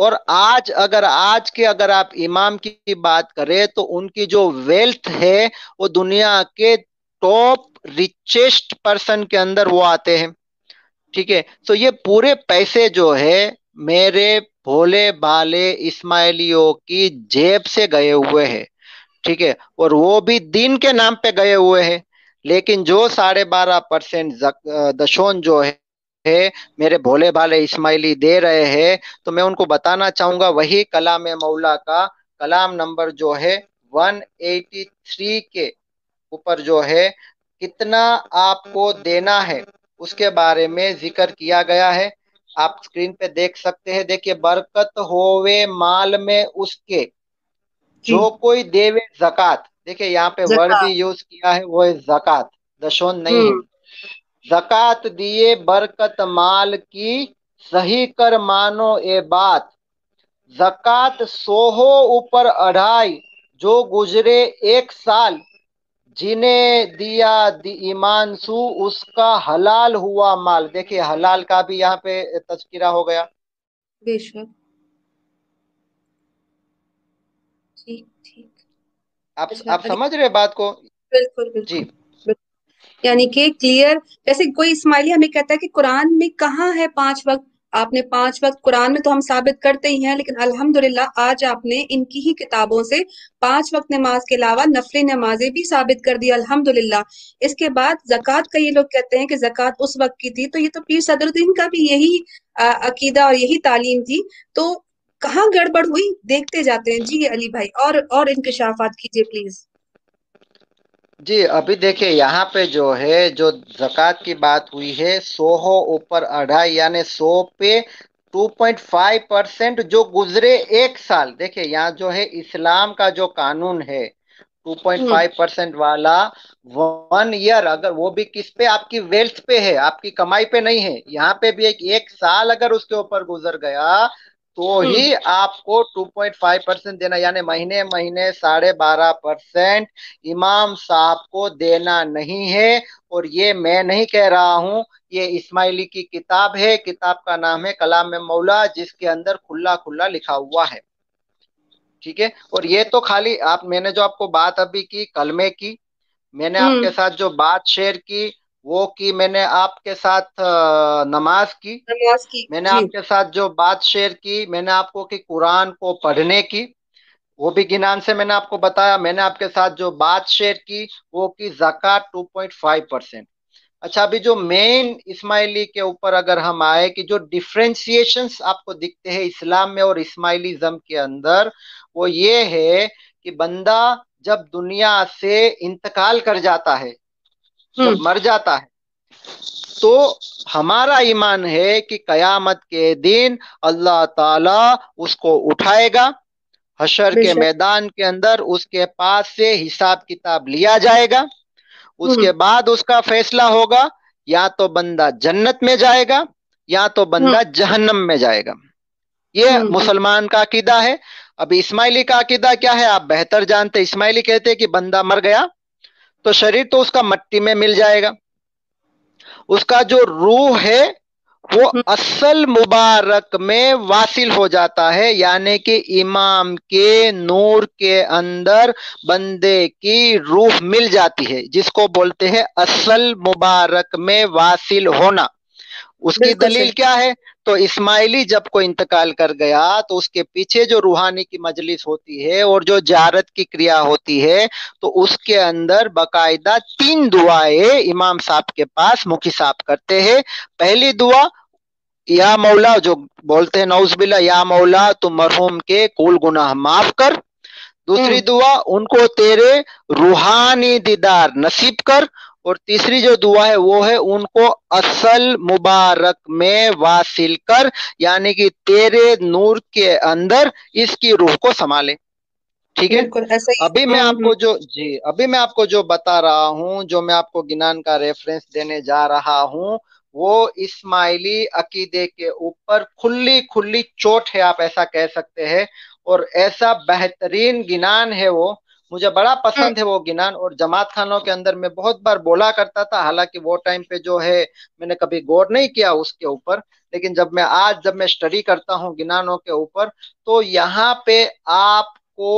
और आज अगर आज के अगर आप इमाम की बात करें तो उनकी जो वेल्थ है वो दुनिया के टॉप रिचेस्ट पर्सन के अंदर वो आते हैं। ठीक है, तो ये पूरे पैसे जो है मेरे भोले भाले इस्माइलियों की जेब से गए हुए हैं। ठीक है, और वो भी दीन के नाम पे गए हुए हैं। लेकिन जो साढ़े बारह परसेंट दशोन जो है है मेरे भोले भाले इस्माइली दे रहे हैं, तो मैं उनको बताना चाहूंगा वही कलामे मौला का कलाम नंबर जो है एक सौ तिरासी के ऊपर जो है कितना आपको देना है उसके बारे में जिक्र किया गया है। आप स्क्रीन पे देख सकते हैं। देखिए, बरकत होवे माल में उसके जो कोई देवे जकात। देखिए यहाँ पे वर्ड भी यूज किया है, वो है जकात, दशोन नहीं है। जकात दिए बरकत माल की, सही कर मानो ए बात। जकात सोहो ऊपर अढ़ाई, जो गुजरे एक साल। जिने दिया ईमान सु, उसका हलाल हुआ माल। देखिए हलाल का भी यहाँ पे तस्किरा हो गया। बेशक, ठीक ठीक, आप आप समझ रहे बात को? बिल्कुल बिल्कुल। जी, यानी कि क्लियर, जैसे कोई इस्माइली हमें कहता है कि कुरान में कहाँ है पांच वक्त? आपने पांच वक्त कुरान में तो हम साबित करते ही हैं, लेकिन अल्हम्दुलिल्लाह आज आपने इनकी ही किताबों से पांच वक्त नमाज के अलावा नफली नमाजें भी साबित कर दी, अल्हम्दुलिल्लाह। इसके बाद जकात का ये लोग कहते हैं कि जकात उस वक्त की थी, तो ये तो पीर सदरदीन का भी यही अकीदा और यही तालीम थी। तो कहाँ गड़बड़ हुई, देखते जाते हैं। जी अली भाई, और और इंकशाफात कीजिए प्लीज। जी, अभी देखिए यहाँ पे जो है जो जकात की बात हुई है, सौ हो ऊपर अढ़ाई यानी सौ पे दो पॉइंट पाँच परसेंट जो गुजरे एक साल। देखिए यहाँ जो है इस्लाम का जो कानून है दो पॉइंट पाँच परसेंट वाला वन ईयर, अगर वो भी किस पे, आपकी वेल्थ पे है, आपकी कमाई पे नहीं है। यहाँ पे भी एक, एक साल अगर उसके ऊपर गुजर गया तो ही आपको दो पॉइंट पाँच परसेंट देना, यानी महीने महीने साढ़े बारह परसेंट इमाम साहब को देना नहीं है। और ये मैं नहीं कह रहा हूँ, ये इस्माइली की किताब है, किताब का नाम है कलाम मौला, जिसके अंदर खुला खुला लिखा हुआ है। ठीक है, और ये तो खाली आप, मैंने जो आपको बात अभी की कलमे की, मैंने आपके साथ जो बात शेयर की वो की, मैंने आपके साथ नमाज की, नमाज की मैंने आपके साथ जो बात शेयर की, मैंने आपको कि कुरान को पढ़ने की, वो भी गिनान से मैंने आपको बताया। मैंने आपके साथ जो बात शेयर की वो की ज़कात दो पॉइंट पाँच परसेंट। अच्छा, अभी जो मेन इस्माइली के ऊपर अगर हम आए कि जो डिफ्रेंसिएशंस आपको दिखते हैं इस्लाम में और इस्माइलिज्म के अंदर, वो ये है कि बंदा जब दुनिया से इंतकाल कर जाता है, जब मर जाता है, तो हमारा ईमान है कि कयामत के दिन अल्लाह ताला उसको उठाएगा, हशर के मैदान के अंदर उसके पास से हिसाब किताब लिया जाएगा, उसके बाद उसका फैसला होगा या तो बंदा जन्नत में जाएगा या तो बंदा जहन्नम में जाएगा। ये मुसलमान का अकीदा है। अब इस्माइली का अकीदा क्या है आप बेहतर जानते। इस्माइली कहते हैं कि बंदा मर गया तो शरीर तो उसका मिट्टी में मिल जाएगा, उसका जो रूह है वो असल मुबारक में वासिल हो जाता है, यानी कि इमाम के नूर के अंदर बंदे की रूह मिल जाती है, जिसको बोलते हैं असल मुबारक में वासिल होना। उसकी दलील क्या है, तो इस्माइली जब कोई इंतकाल कर गया तो उसके पीछे जो रूहानी की मजलिस होती है और जो जियारत की क्रिया होती है, तो उसके अंदर बाकायदा तीन दुआएं इमाम साहब के पास मुखी साहब करते हैं। पहली दुआ या मौला जो बोलते हैं नौजबिल्ला, या मौला तू मरहूम के कुल गुनाह माफ कर। दूसरी दुआ उनको तेरे रूहानी दीदार नसीब कर। और तीसरी जो दुआ है वो है उनको असल मुबारक में वासिल कर, यानी कि तेरे नूर के अंदर इसकी रूह को संभाले। ठीक है, अभी मैं आपको जो जी अभी मैं आपको जो बता रहा हूँ, जो मैं आपको गिनान का रेफरेंस देने जा रहा हूँ, वो इस्माइली अकीदे के ऊपर खुली खुली चोट है, आप ऐसा कह सकते हैं। और ऐसा बेहतरीन गिनान है, वो मुझे बड़ा पसंद है वो गिनान। और जमात खानों के अंदर मैं बहुत बार बोला करता था, हालांकि वो टाइम पे जो है मैंने कभी गौर नहीं किया उसके ऊपर, लेकिन जब मैं आज जब मैं स्टडी करता हूँ गिनानों के ऊपर, तो यहाँ पे आपको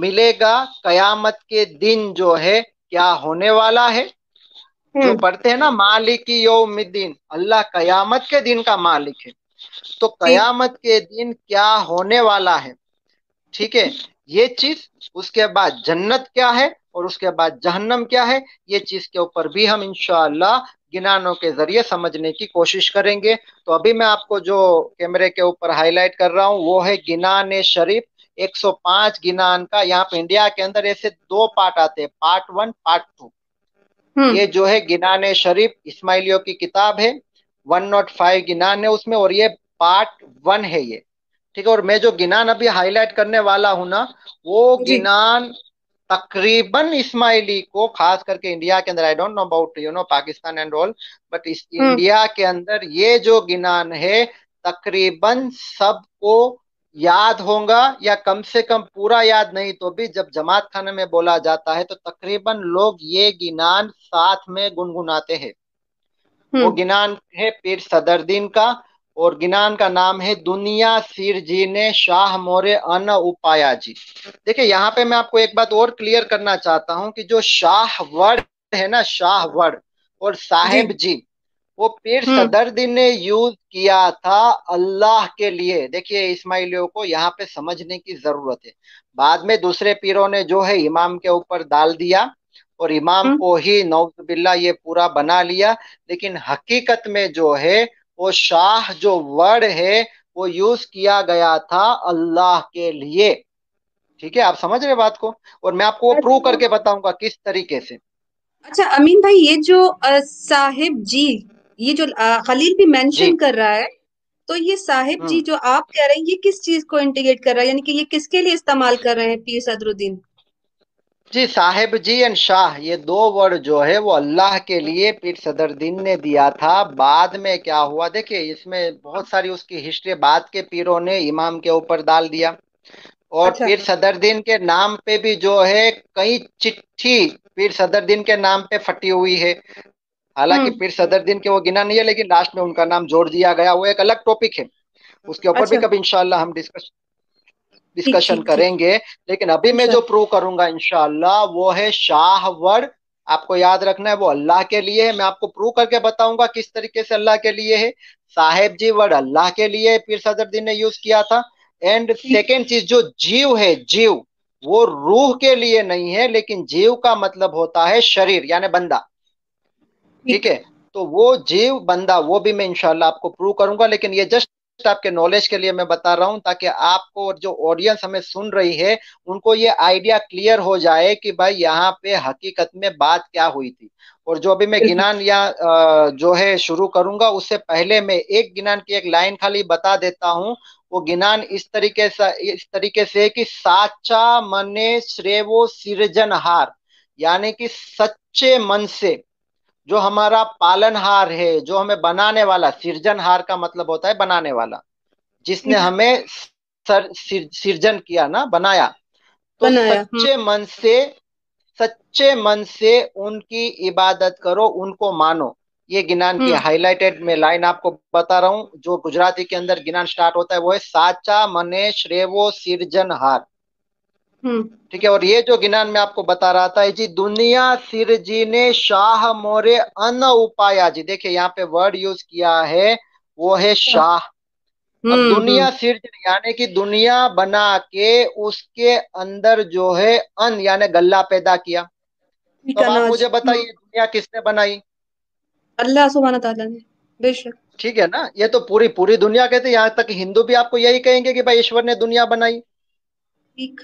मिलेगा कयामत के दिन जो है क्या होने वाला है। जो पढ़ते हैं ना मालिकी यौमिद्दीन, अल्लाह कयामत के दिन का मालिक है, तो कयामत के दिन क्या होने वाला है, ठीक है, ये चीज। उसके बाद जन्नत क्या है और उसके बाद जहन्नम क्या है, ये चीज के ऊपर भी हम इंशाअल्लाह गिनानों के जरिए समझने की कोशिश करेंगे। तो अभी मैं आपको जो कैमरे के ऊपर हाईलाइट कर रहा हूँ वो है गिनान शरीफ एक सौ पाँच गिनान का। यहाँ पे इंडिया के अंदर ऐसे दो पार्ट आते हैं, पार्ट वन पार्ट टू। ये जो है गिनान शरीफ इस्माइलियों की किताब है, वन नॉट फाइव गिनान है उसमें, और ये पार्ट वन है ये, ठीक है। और मैं जो गिनान अभी हाईलाइट करने वाला हूं ना, वो गिनान तकरीबन इस्माइली को खास करके इंडिया के अंदर, I don't know about you know Pakistan and all, but इस इंडिया के अंदर ये जो गिनान है तकरीबन सबको याद होगा, या कम से कम पूरा याद नहीं तो भी जब जमात खाने में बोला जाता है तो तकरीबन लोग ये गिनान साथ में गुनगुनाते हैं। वो गिनान है पीर सदरदीन का, और गिनान का नाम है दुनिया सिर जी ने शाह मोरे अन उपाया जी। देखिये यहाँ पे मैं आपको एक बात और क्लियर करना चाहता हूँ कि जो शाह वर्ड है ना, शाह वर्ड और साहेब जी, वो पीर सदरदीन ने यूज किया था अल्लाह के लिए। देखिए इस्माइलियों को यहाँ पे समझने की जरूरत है। बाद में दूसरे पीरों ने जो है इमाम के ऊपर डाल दिया और इमाम को ही नौजुबिल्ला ये पूरा बना लिया, लेकिन हकीकत में जो है वो शाह जो वर्ड है वो यूज किया गया था अल्लाह के लिए। ठीक है, आप समझ रहे बात को, और मैं आपको वो प्रूव करके बताऊंगा किस तरीके से। अच्छा अमीन भाई, ये जो साहिब जी, ये जो खलील भी मेंशन कर रहा है, तो ये साहिब जी जो आप कह रहे हैं ये किस चीज को इंटीग्रेट कर रहा है, यानी कि ये किसके लिए इस्तेमाल कर रहे हैं पीर सदरुद्दीन जी? साहेब जी एंड शाह, ये दो वर्ड जो है वो अल्लाह के लिए पीर सदरदीन ने दिया था। बाद में क्या हुआ, देखिए इसमें बहुत सारी उसकी हिस्ट्री, बाद के पीरों ने इमाम के ऊपर डाल दिया, और अच्छा। पीर सदरदीन के नाम पे भी जो है कई चिट्ठी पीर सदरदीन के नाम पे फटी हुई है। हालांकि पीर सदरदीन के वो गिना नहीं है, लेकिन लास्ट में उनका नाम जोड़ दिया गया, वो एक अलग टॉपिक है, उसके ऊपर अच्छा। भी कभी इंशाल्लाह हम डिस्कस डिस्कशन करेंगे, लेकिन अभी मैं जो प्रूव करूंगा इंशाल्लाह वो है शाह वर्ड। आपको याद रखना है वो अल्लाह के लिए है, मैं आपको प्रूव करके बताऊंगा किस तरीके से अल्लाह के लिए है। साहेब जी वर्ड अल्लाह के लिए पीर सदरदीन ने यूज किया था। एंड सेकेंड चीज, जो जीव है, जीव वो रूह के लिए नहीं है, लेकिन जीव का मतलब होता है शरीर यानी बंदा। ठीक है, तो वो जीव बंदा वो भी मैं इंशाल्लाह आपको प्रूव करूंगा, लेकिन ये जस्ट आपके नॉलेज के लिए मैं बता रहा हूं, ताकि आपको और जो ऑडियंस हमें सुन रही है उनको ये आइडिया क्लियर हो जाए कि भाई यहाँ पे हकीकत में बात क्या हुई थी। और जो अभी मैं गिनान या जो है शुरू करूंगा, उससे पहले मैं एक गिनान की एक लाइन खाली बता देता हूँ। वो गिनान इस तरीके से इस तरीके से कि साचा मने श्रेवो सिरजनहार, यानी कि सच्चे मन से जो हमारा पालनहार है, जो हमें बनाने वाला, सृजनहार का मतलब होता है बनाने वाला, जिसने हमें सृजन किया ना, बनाया, तो बनाया, सच्चे मन से सच्चे मन से उनकी इबादत करो, उनको मानो। ये गिनान की हाईलाइटेड में लाइन आपको बता रहा हूँ, जो गुजराती के अंदर गिनान स्टार्ट होता है वो है साचा मने श्रेवो सृजनहार। ठीक है। और ये जो गिनान में आपको बता रहा था जी, दुनिया सिरजीने शाह मोरे अन उपाया जी। देखिये यहाँ पे वर्ड यूज किया है वो है शाह। अब दुनिया सिर्जन यानी कि दुनिया बना के उसके अंदर जो है अन यानी गल्ला पैदा किया। तो आप मुझे बताइए दुनिया किसने बनाई? अल्लाह सुभान तआला ने, बेशक। ठीक है ना, ये तो पूरी पूरी दुनिया कहते, यहाँ तक हिंदू भी आपको यही कहेंगे कि भाई ईश्वर ने दुनिया बनाई। ठीक,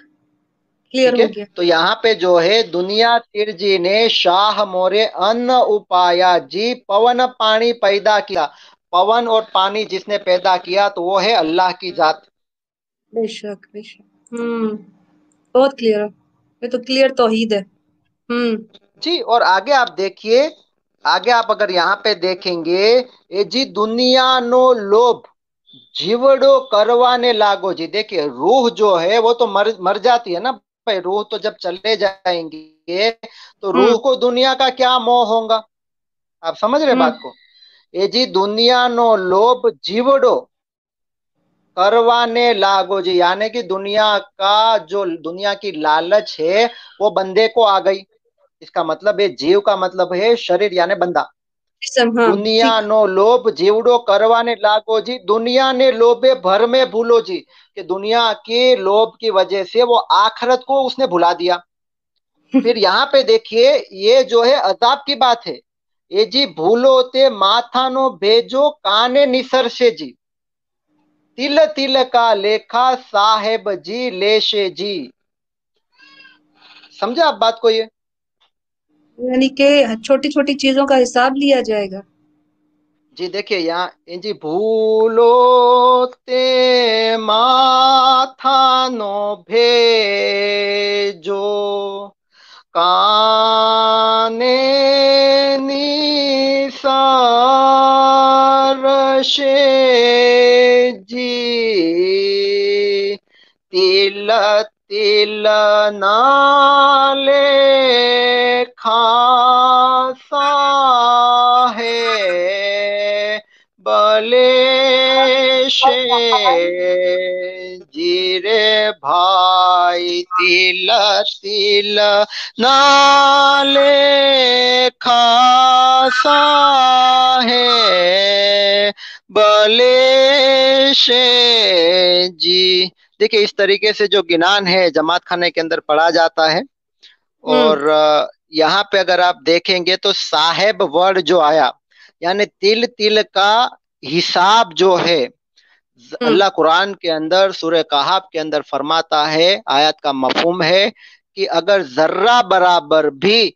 क्लियर हो गया। तो यहाँ पे जो है दुनिया तिरजी ने शाह मोरे अन्न उपाया जी, पवन पानी पैदा किया। पवन और पानी जिसने पैदा किया तो वो है अल्लाह की जात। बेशक बेशक। हम्म, बहुत क्लियर। ये तो क्लियर तौहीद है। हम्म जी। और आगे आप देखिए, आगे आप अगर यहाँ पे देखेंगे ए जी, दुनिया नो लोभ जीवड़ो करवाने लागो जी। देखिए रूह जो है वो तो मर मर जाती है ना भाई, रूह तो जब चले जाएंगे तो रूह को दुनिया का क्या मोह होगा? आप समझ रहे बात को? ए जी दुनिया नो लोभ जीवड़ो करवाने लागो जी, यानी कि दुनिया का जो दुनिया की लालच है वो बंदे को आ गई। इसका मतलब है, जीव का मतलब है शरीर यानी बंदा। दुनिया नो लोभ जीवड़ो करवाने लागो जी, दुनिया ने लोभे भर में भूलो जी, कि दुनिया के लोभ की वजह से वो आखिरत को उसने भुला दिया। फिर यहाँ पे देखिए ये जो है अजाब की बात है। ए जी भूलो ते माथा नो भेजो काने निसर से जी, तिल तिल का लेखा साहेब जी लेशे जी। समझा आप बात को? ये यानी के छोटी छोटी चीजों का हिसाब लिया जाएगा जी। देखिए यहाँ जी, भूलो ते माथा नो भेजो काने निसारशे जी, तिल तिल नाले खासा है बले शे जीरे भाई, तिल तिल नाले खासा है बले शे जी। देखिए इस तरीके से जो गिनान है जमात खाने के अंदर पढ़ा जाता है। और यहाँ पे अगर आप देखेंगे तो साहेब वर्ड जो आया, यानी तिल तिल का हिसाब जो है, अल्लाह कुरान के अंदर सूरह कहफ के अंदर फरमाता है, आयत का मफहूम है कि अगर जर्रा बराबर भी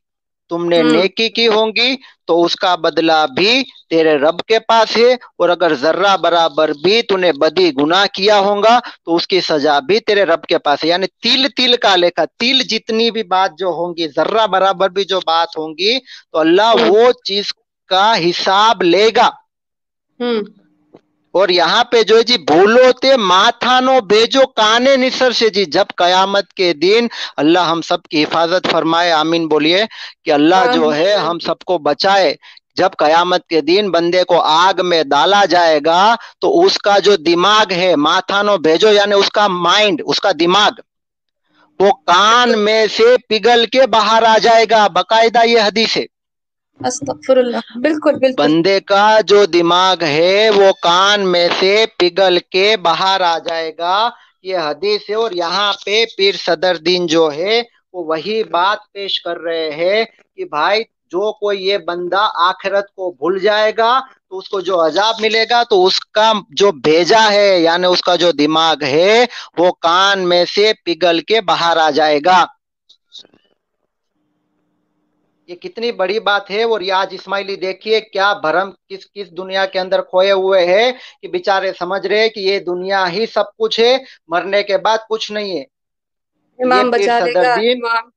तुमने नेकी की होगी तो उसका बदला भी तेरे रब के पास है, और अगर जर्रा बराबर भी तूने बदी गुनाह किया होगा तो उसकी सजा भी तेरे रब के पास है। यानी तिल तिल का लेखा, तिल जितनी भी बात जो होंगी, जर्रा बराबर भी जो बात होंगी, तो अल्लाह वो चीज का हिसाब लेगा। और यहाँ पे जो है जी, भूलो ते माथा नो भेजो काने निसर से जी, जब कयामत के दिन अल्लाह हम सब की हिफाजत फरमाए। आमीन बोलिए, कि अल्लाह जो है हम सबको बचाए। जब कयामत के दिन बंदे को आग में डाला जाएगा तो उसका जो दिमाग है, माथा नो भेजो यानी उसका माइंड, उसका दिमाग, वो कान में से पिघल के बाहर आ जाएगा। बाकायदा ये हदीस है। बिल्कुल, बिल्कुल बंदे का जो दिमाग है वो कान में से पिघल के बाहर आ जाएगा, ये हदीस है। और यहाँ पे पीर सदरदीन जो है वो वही बात पेश कर रहे हैं कि भाई जो कोई ये बंदा आखिरत को भूल जाएगा तो उसको जो अजाब मिलेगा, तो उसका जो भेजा है यानी उसका जो दिमाग है वो कान में से पिघल के बाहर आ जाएगा। ये कितनी बड़ी बात है। और ये आज इस्माइली देखिए क्या भरम किस किस दुनिया के अंदर खोए हुए हैं, कि बेचारे समझ रहे हैं कि ये दुनिया ही सब कुछ है, मरने के बाद कुछ नहीं है। इमाम बचा देगा, इमाम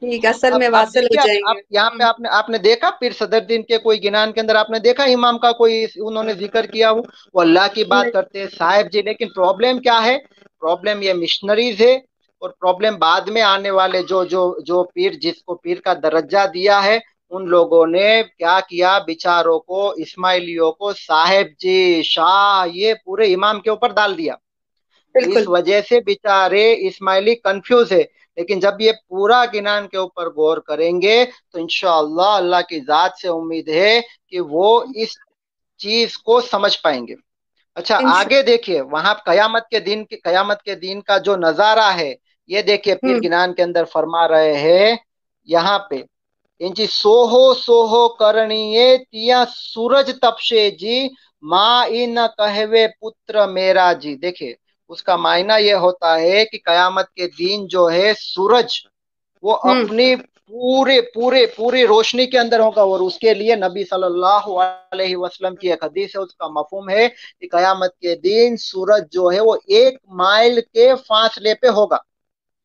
ठीक, असल में वासल हो जाएंगे। यहाँ पे आपने आपने देखा पीर सदरदीन के कोई गिनान के अंदर आपने देखा इमाम का कोई उन्होंने जिक्र किया हो, वो अल्लाह की बात करते हैं साहिब जी। लेकिन प्रॉब्लम क्या है? प्रॉब्लम ये मिशनरीज है और प्रॉब्लम बाद में आने वाले जो जो जो पीर जिसको पीर का दर्जा दिया है उन लोगों ने क्या किया, बिचारों को इस्माइलियों को साहेब जी शाह ये पूरे इमाम के ऊपर डाल दिया। इस वजह से बिचारे इस्माइली कंफ्यूज है। लेकिन जब ये पूरा गिनान के ऊपर गौर करेंगे तो इंशाअल्लाह अल्लाह की जात से उम्मीद है कि वो इस चीज को समझ पाएंगे। अच्छा आगे देखिए, वहां कयामत के दिन के कयामत के दिन का जो नजारा है ये देखिए पीर गिनान के अंदर फरमा रहे हैं यहाँ पे, इंची सोहो सोहो करणीये तिया सूरज तपशे जी माँ इन कहवे पुत्र मेरा जी। देखिए उसका मायना यह होता है कि कयामत के दिन जो है सूरज वो अपनी पूरे पूरे पूरी रोशनी के अंदर होगा और उसके लिए नबी सल्लल्लाहु अलैहि वसल्लम की एक हदीस है, उसका मफहूम है कि कयामत के दिन सूरज जो है वो एक माइल के फासले पे होगा,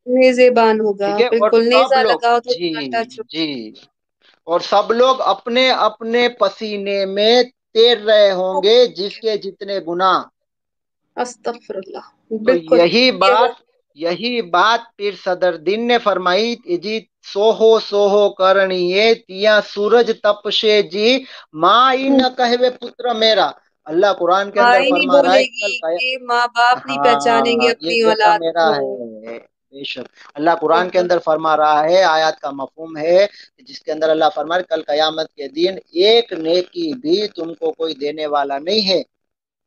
नेज़ेबान होगा, बिल्कुल नेज़ा लगाओ तो कांटा चुभ जी, और सब लोग अपने अपने पसीने में तैर रहे होंगे जिसके जितने गुना। अस्तगफिरुल्लाह। तो यही बात यही बात पीर सदरदीन ने फरमाई जी, सोहो सोहो करणीये तिया सूरज तपशे जी माँ ई न कहवे पुत्र मेरा। अल्लाह कुरान के अंदर फरमा रहा है कि माँ बाप नहीं पहचानेंगे अपनी औलाद मेरा है। बेशक अल्लाह कुरान के अंदर फरमा रहा है, आयत का मफहूम है जिसके अंदर अल्लाह फरमा रहा है, कल कयामत के दिन एक नेकी भी तुमको कोई देने वाला नहीं है,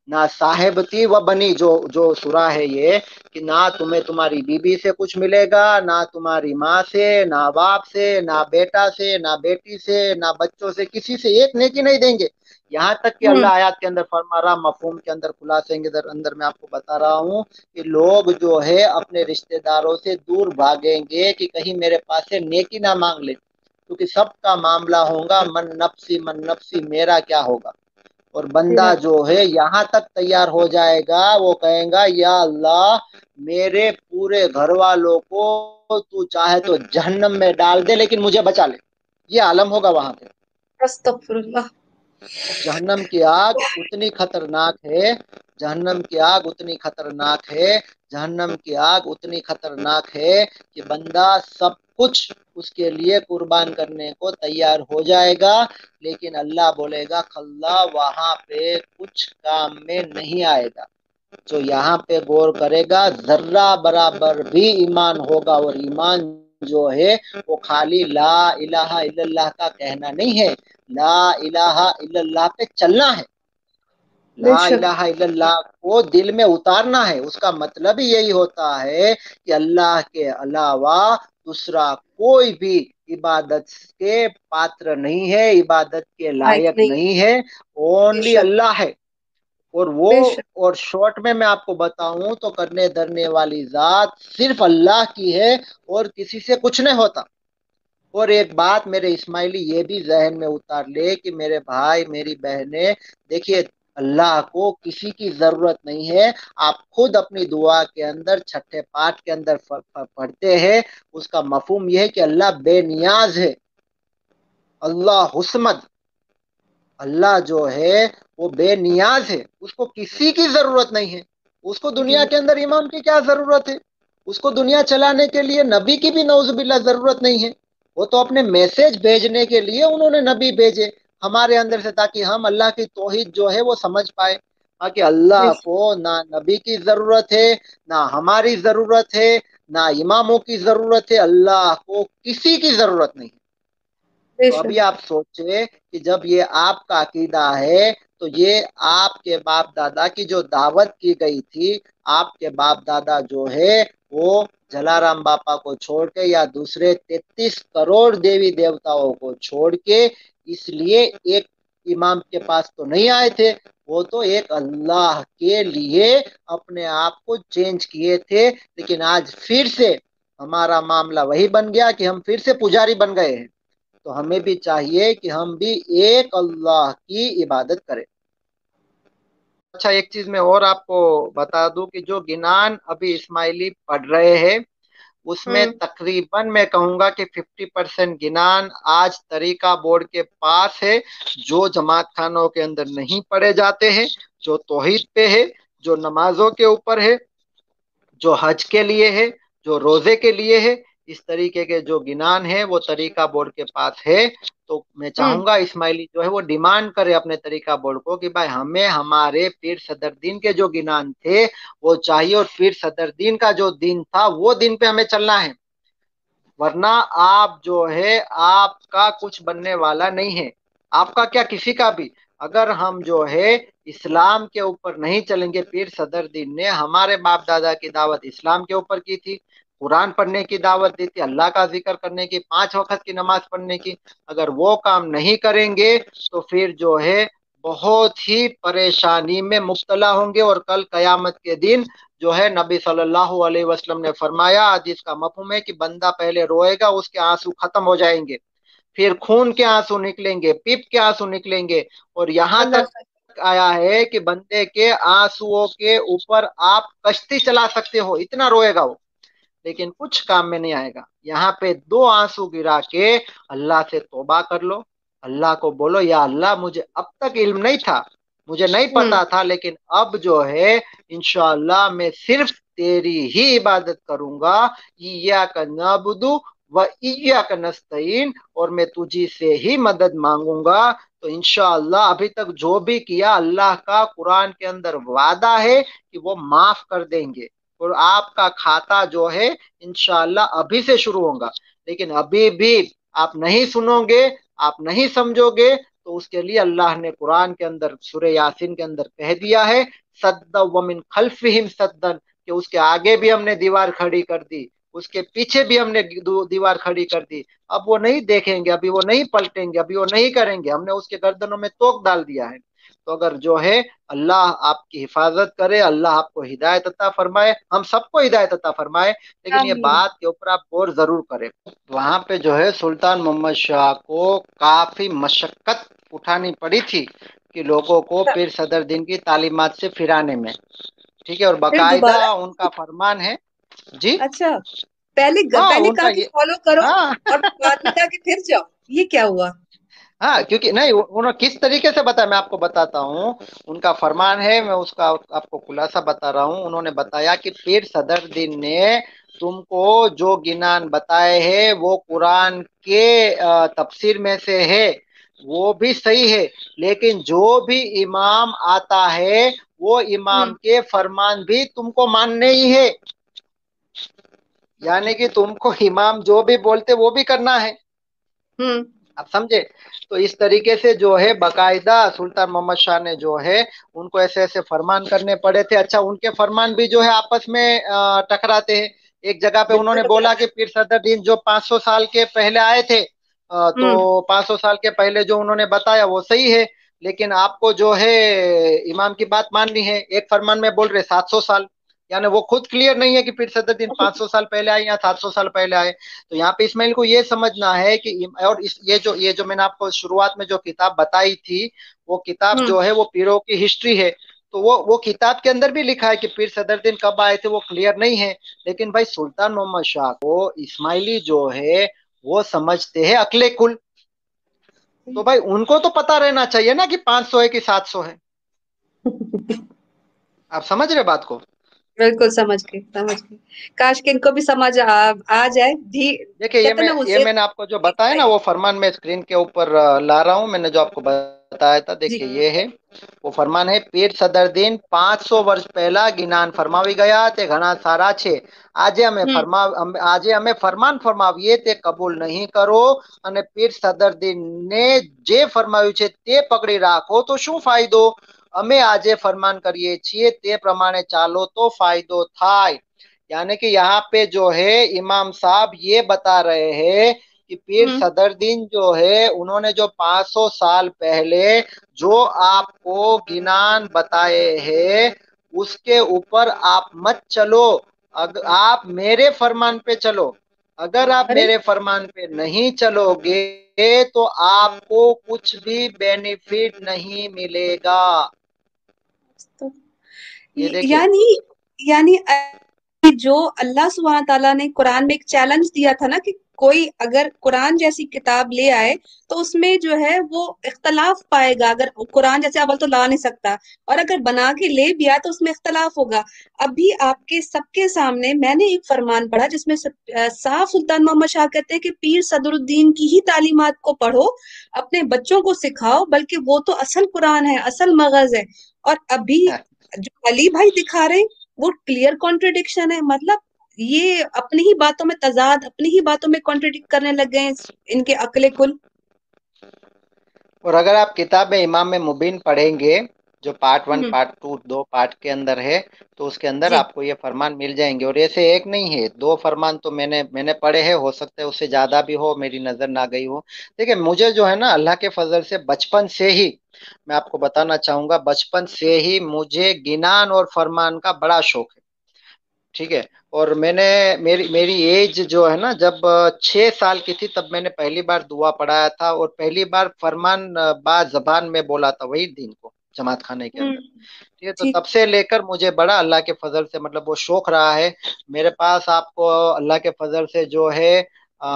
ना साहेबती व बनी जो जो सुरा है ये, कि ना तुम्हें तुम्हारी बीबी से कुछ मिलेगा, ना तुम्हारी माँ से, ना बाप से, ना बेटा से, ना बेटी से, ना बच्चों से, किसी से एक नेकी नहीं देंगे। यहाँ तक कि अल्लाह आयत के अंदर फरमा रहा, मफहूम के अंदर खुलासे के अंदर मैं आपको बता रहा हूँ कि लोग जो है अपने रिश्तेदारों से दूर भागेंगे कि कहीं मेरे पास से नेकी ना मांग ले, क्योंकि सबका मामला होगा मन नफसी मन नफसी मेरा क्या होगा। और बंदा जो है यहाँ तक तैयार हो जाएगा, वो कहेगा या अल्लाह मेरे पूरे घर वालों को तू चाहे तो जहन्नम में डाल दे लेकिन मुझे बचा ले, ये आलम होगा वहां पे। अस्तगफिरुल्लाह। जहन्नम की आग उतनी खतरनाक है, जहन्नम की आग उतनी खतरनाक है, जहन्नम की आग उतनी खतरनाक है कि बंदा सब कुछ उसके लिए कुर्बान करने को तैयार हो जाएगा लेकिन अल्लाह बोलेगा खल्ला, वहां पे कुछ काम में नहीं आएगा। जो यहाँ पे गौर करेगा जर्रा बराबर भी ईमान होगा, और ईमान जो है वो खाली ला इलाहा इल्लल्लाह का कहना नहीं है, ला इलाहा इल्लल्लाह पे चलना है, ला इलाहा इल्लल्लाह को दिल में उतारना है। उसका मतलब ही यही होता है कि अल्लाह के अलावा दूसरा कोई भी इबादत के पात्र नहीं है, इबादत के लायक नहीं, नहीं है, ओनली अल्लाह है। और वो और शॉर्ट में मैं आपको बताऊं तो करने धरने वाली जात सिर्फ अल्लाह की है और किसी से कुछ नहीं होता। और एक बात मेरे इस्माइली ये भी जहन में उतार ले कि मेरे भाई मेरी बहनें, देखिए अल्लाह को किसी की जरूरत नहीं है। आप खुद अपनी दुआ के अंदर छठे पाठ के अंदर पढ़ते हैं, उसका मफहूम यह है कि अल्लाह बेनियाज है, अल्लाह हुस्मद, अल्लाह जो है वो बेनियाज है, उसको किसी की जरूरत नहीं है। उसको दुनिया के अंदर इमाम की क्या जरूरत है, उसको दुनिया चलाने के लिए नबी की भी नौजुबिल्ला जरूरत नहीं है। वो तो अपने मैसेज भेजने के लिए उन्होंने नबी भेजे हमारे अंदर से ताकि हम अल्लाह की तौहीद जो है वो समझ पाए। ताकि अल्लाह को ना नबी की जरूरत है, ना हमारी जरूरत है, ना इमामों की जरूरत है, अल्लाह को किसी की जरूरत नहीं है। तो अभी आप सोचे कि जब ये आपका अकीदा है तो ये आपके बाप दादा की जो दावत की गई थी, आपके बाप दादा जो है वो जलाराम बापा को छोड़ के या दूसरे तैतीस करोड़ देवी देवताओं को छोड़ के इसलिए एक इमाम के पास तो नहीं आए थे, वो तो एक अल्लाह के लिए अपने आप को चेंज किए थे। लेकिन आज फिर से हमारा मामला वही बन गया कि हम फिर से पुजारी बन गए हैं। तो हमें भी चाहिए कि हम भी एक अल्लाह की इबादत करें। अच्छा एक चीज मैं और आपको बता दूं कि जो गिनान अभी इस्माइली पढ़ रहे हैं उसमें तकरीबन मैं कहूँगा कि पचास परसेंट गिनान आज तरीका बोर्ड के पास है, जो जमात खानों के अंदर नहीं पढ़े जाते हैं, जो तौहीद पे है, जो नमाजों के ऊपर है, जो हज के लिए है, जो रोजे के लिए है, इस तरीके के जो गिनान है वो तरीका बोर्ड के पास है। तो मैं चाहूंगा इस्माइली जो है वो डिमांड करे अपने तरीका बोर्ड को कि भाई हमें हमारे पीर सदरदीन के जो गिनान थे वो चाहिए, और पीर सदरदीन का जो दिन था वो दिन पे हमें चलना है, वरना आप जो है आपका कुछ बनने वाला नहीं है, आपका क्या किसी का भी। अगर हम जो है इस्लाम के ऊपर नहीं चलेंगे, पीर सदरदीन ने हमारे बाप दादा की दावत इस्लाम के ऊपर की थी, कुरान पढ़ने की दावत दी थी, अल्लाह का जिक्र करने की, पांच वक्त की नमाज पढ़ने की, अगर वो काम नहीं करेंगे तो फिर जो है बहुत ही परेशानी में मुब्तला होंगे। और कल कयामत के दिन जो है नबी सल्लल्लाहु अलैहि वसल्लम ने फरमाया, जिसका मफहूम है कि बंदा पहले रोएगा, उसके आंसू खत्म हो जाएंगे, फिर खून के आंसू निकलेंगे, पीप के आंसू निकलेंगे, और यहाँ तक आया है कि बंदे के आंसुओं के ऊपर आप कश्ती चला सकते हो, इतना रोएगा वो, लेकिन कुछ काम में नहीं आएगा। यहाँ पे दो आंसू गिरा के अल्लाह से तौबा कर लो, अल्लाह को बोलो या अल्लाह मुझे अब तक इल्म नहीं था, मुझे नहीं पता था, लेकिन अब जो है इंशाअल्लाह मैं सिर्फ तेरी ही इबादत करूंगा, इय्याक नअबुदु व इय्याक नस्तईन, और मैं तुझी से ही मदद मांगूंगा। तो इंशाअल्लाह अभी तक जो भी किया, अल्लाह का कुरान के अंदर वादा है कि वो माफ कर देंगे, और आपका खाता जो है इंशाअल्लाह अभी से शुरू होगा। लेकिन अभी भी आप नहीं सुनोगे, आप नहीं समझोगे, तो उसके लिए अल्लाह ने कुरान के अंदर सूरह यासीन के अंदर कह दिया है, सद्द वमिन खल्फिहिम सद्दन, कि उसके आगे भी हमने दीवार खड़ी कर दी, उसके पीछे भी हमने दीवार खड़ी कर दी, अब वो नहीं देखेंगे, अभी वो नहीं पलटेंगे, अभी वो नहीं करेंगे, हमने उसके गर्दनों में तोक डाल दिया है। तो अगर जो है अल्लाह आपकी हिफाजत करे, अल्लाह आपको हिदायत अता फरमाए, हम सबको हिदायत अता फरमाए, लेकिन ये बात के ऊपर आप गौर जरूर करें। वहां पे जो है सुल्तान मोहम्मद शाह को काफी मशक्कत उठानी पड़ी थी कि लोगों को पीर सदरदीन की तालीमात से फिराने में, ठीक है, और बाकायदा उनका फरमान है जी। अच्छा, पहले पहले कहा कि फॉलो करो और बाद में कहा कि फिर जाओ, ये क्या हुआ? हाँ, क्योंकि नहीं उन्होंने किस तरीके से बताया, मैं आपको बताता हूँ, उनका फरमान है, मैं उसका आपको खुलासा बता रहा हूँ। उन्होंने बताया कि पीर सदरदीन ने तुमको जो गिनान बताए हैं वो कुरान के तफसीर में से है, वो भी सही है, लेकिन जो भी इमाम आता है वो इमाम के फरमान भी तुमको मानने ही है, यानी कि तुमको इमाम जो भी बोलते वो भी करना है। हम्म, आप समझे? तो इस तरीके से जो है बाकायदा सुल्तान मोहम्मद शाह ने जो है उनको ऐसे ऐसे फरमान करने पड़े थे। अच्छा, उनके फरमान भी जो है आपस में टकराते हैं। एक जगह पे उन्होंने बोला कि पीर सदरदीन जो पाँच सौ साल के पहले आए थे, तो पाँच सौ साल के पहले जो उन्होंने बताया वो सही है, लेकिन आपको जो है इमाम की बात माननी है। एक फरमान में बोल रहे सात सौ साल, यानी वो खुद क्लियर नहीं है कि पीर सदरदीन पाँच सौ साल पहले आए या सात सौ साल पहले आए। तो यहाँ पे इस्माइल को ये समझना है कि और इस ये जो ये जो मैंने आपको शुरुआत में जो किताब बताई थी, वो किताब जो है वो पीरों की हिस्ट्री है, तो वो वो किताब के अंदर भी लिखा है कि पीर सदरदीन कब आए थे, वो क्लियर नहीं है। लेकिन भाई सुल्तान मोहम्मद शाह को इस्माइली जो है वो समझते है अकले कुल, तो भाई उनको तो पता रहना चाहिए ना कि पाँच सौ है कि सात सौ है। आप समझ रहे बात को? बिल्कुल समझ के समझ के काश के इनको भी समझ आ, आ जाए। देखिए ये मैं, ये मैंने आपको जो बताया ना वो फरमान मैं स्क्रीन के ऊपर ला रहा हूँ, मैंने जो आपको बताया था। देखिए ये है वो फरमान है, पीर सदरदीन पाँच सौ वर्ष पहला गिनान फरमावी गया ते घना सारा छे, आजे हमें फरमा आजे हमें फरमान फरमाविए ते कबूल नहीं करो, अने पीर सदरदीन ने जे फरमाव्यु छे ते पकड़ी राखो तो शुं फायदो, अमे आजे फरमान करिए छे ते प्रमाणे चालो तो फायदो थाय। यानी कि यहाँ पे जो है इमाम साहब ये बता रहे हैं कि पीर सदरदीन जो है उन्होंने जो पाँच सौ साल पहले जो आपको गिनान बताए हैं उसके ऊपर आप मत चलो, अगर आप मेरे फरमान पे चलो। अगर आप मेरे फरमान पे नहीं चलोगे तो आपको कुछ भी बेनिफिट नहीं मिलेगा। तो, ये यानी यानी कि जो अल्लाह सुब्हान तआला ने कुरान में एक चैलेंज दिया था ना कि कोई अगर कुरान जैसी किताब ले आए तो उसमें जो है वो इख्तलाफ पाएगा। अगर कुरान जैसे अवल तो ला नहीं सकता, और अगर बना के ले भी आए तो उसमें इख्तलाफ होगा। अभी आपके सबके सामने मैंने एक फरमान पढ़ा जिसमें साफ सुल्तान मोहम्मद शाह कहते हैं कि पीर सदरदीन की ही तालीमात को पढ़ो, अपने बच्चों को सिखाओ, बल्कि वो तो असल कुरान है, असल मगज है। और अभी जो अली भाई दिखा रहे वो क्लियर कॉन्ट्रडिक्शन है, मतलब ये अपनी ही बातों में तजाद, अपनी ही बातों में कॉन्ट्रडिक्ट करने लग गए इनके अकले कुल। और अगर आप किताब में इमाम में मुबीन पढ़ेंगे जो पार्ट वन, पार्ट टू, दो पार्ट के अंदर है, तो उसके अंदर आपको ये फरमान मिल जाएंगे। और ऐसे एक नहीं है, दो फरमान तो मैंने मैंने पढ़े हैं, हो सकता है उससे ज्यादा भी हो, मेरी नजर ना गई हो। देखिए मुझे जो है ना अल्लाह के फजल से बचपन से ही, मैं आपको बताना चाहूंगा, बचपन से ही मुझे गिनान और फरमान का बड़ा शौक है, ठीक है। और मैंने मेरी मेरी एज जो है ना जब छः साल की थी तब मैंने पहली बार दुआ पढ़ाया था, और पहली बार फरमान बाज़बान में बोला था वही दिन को जमात खाने के अंदर, ठीक है। तो तब से लेकर मुझे बड़ा अल्लाह के फजल से मतलब वो शौक रहा है। मेरे पास आपको अल्लाह के फजल से जो है आ,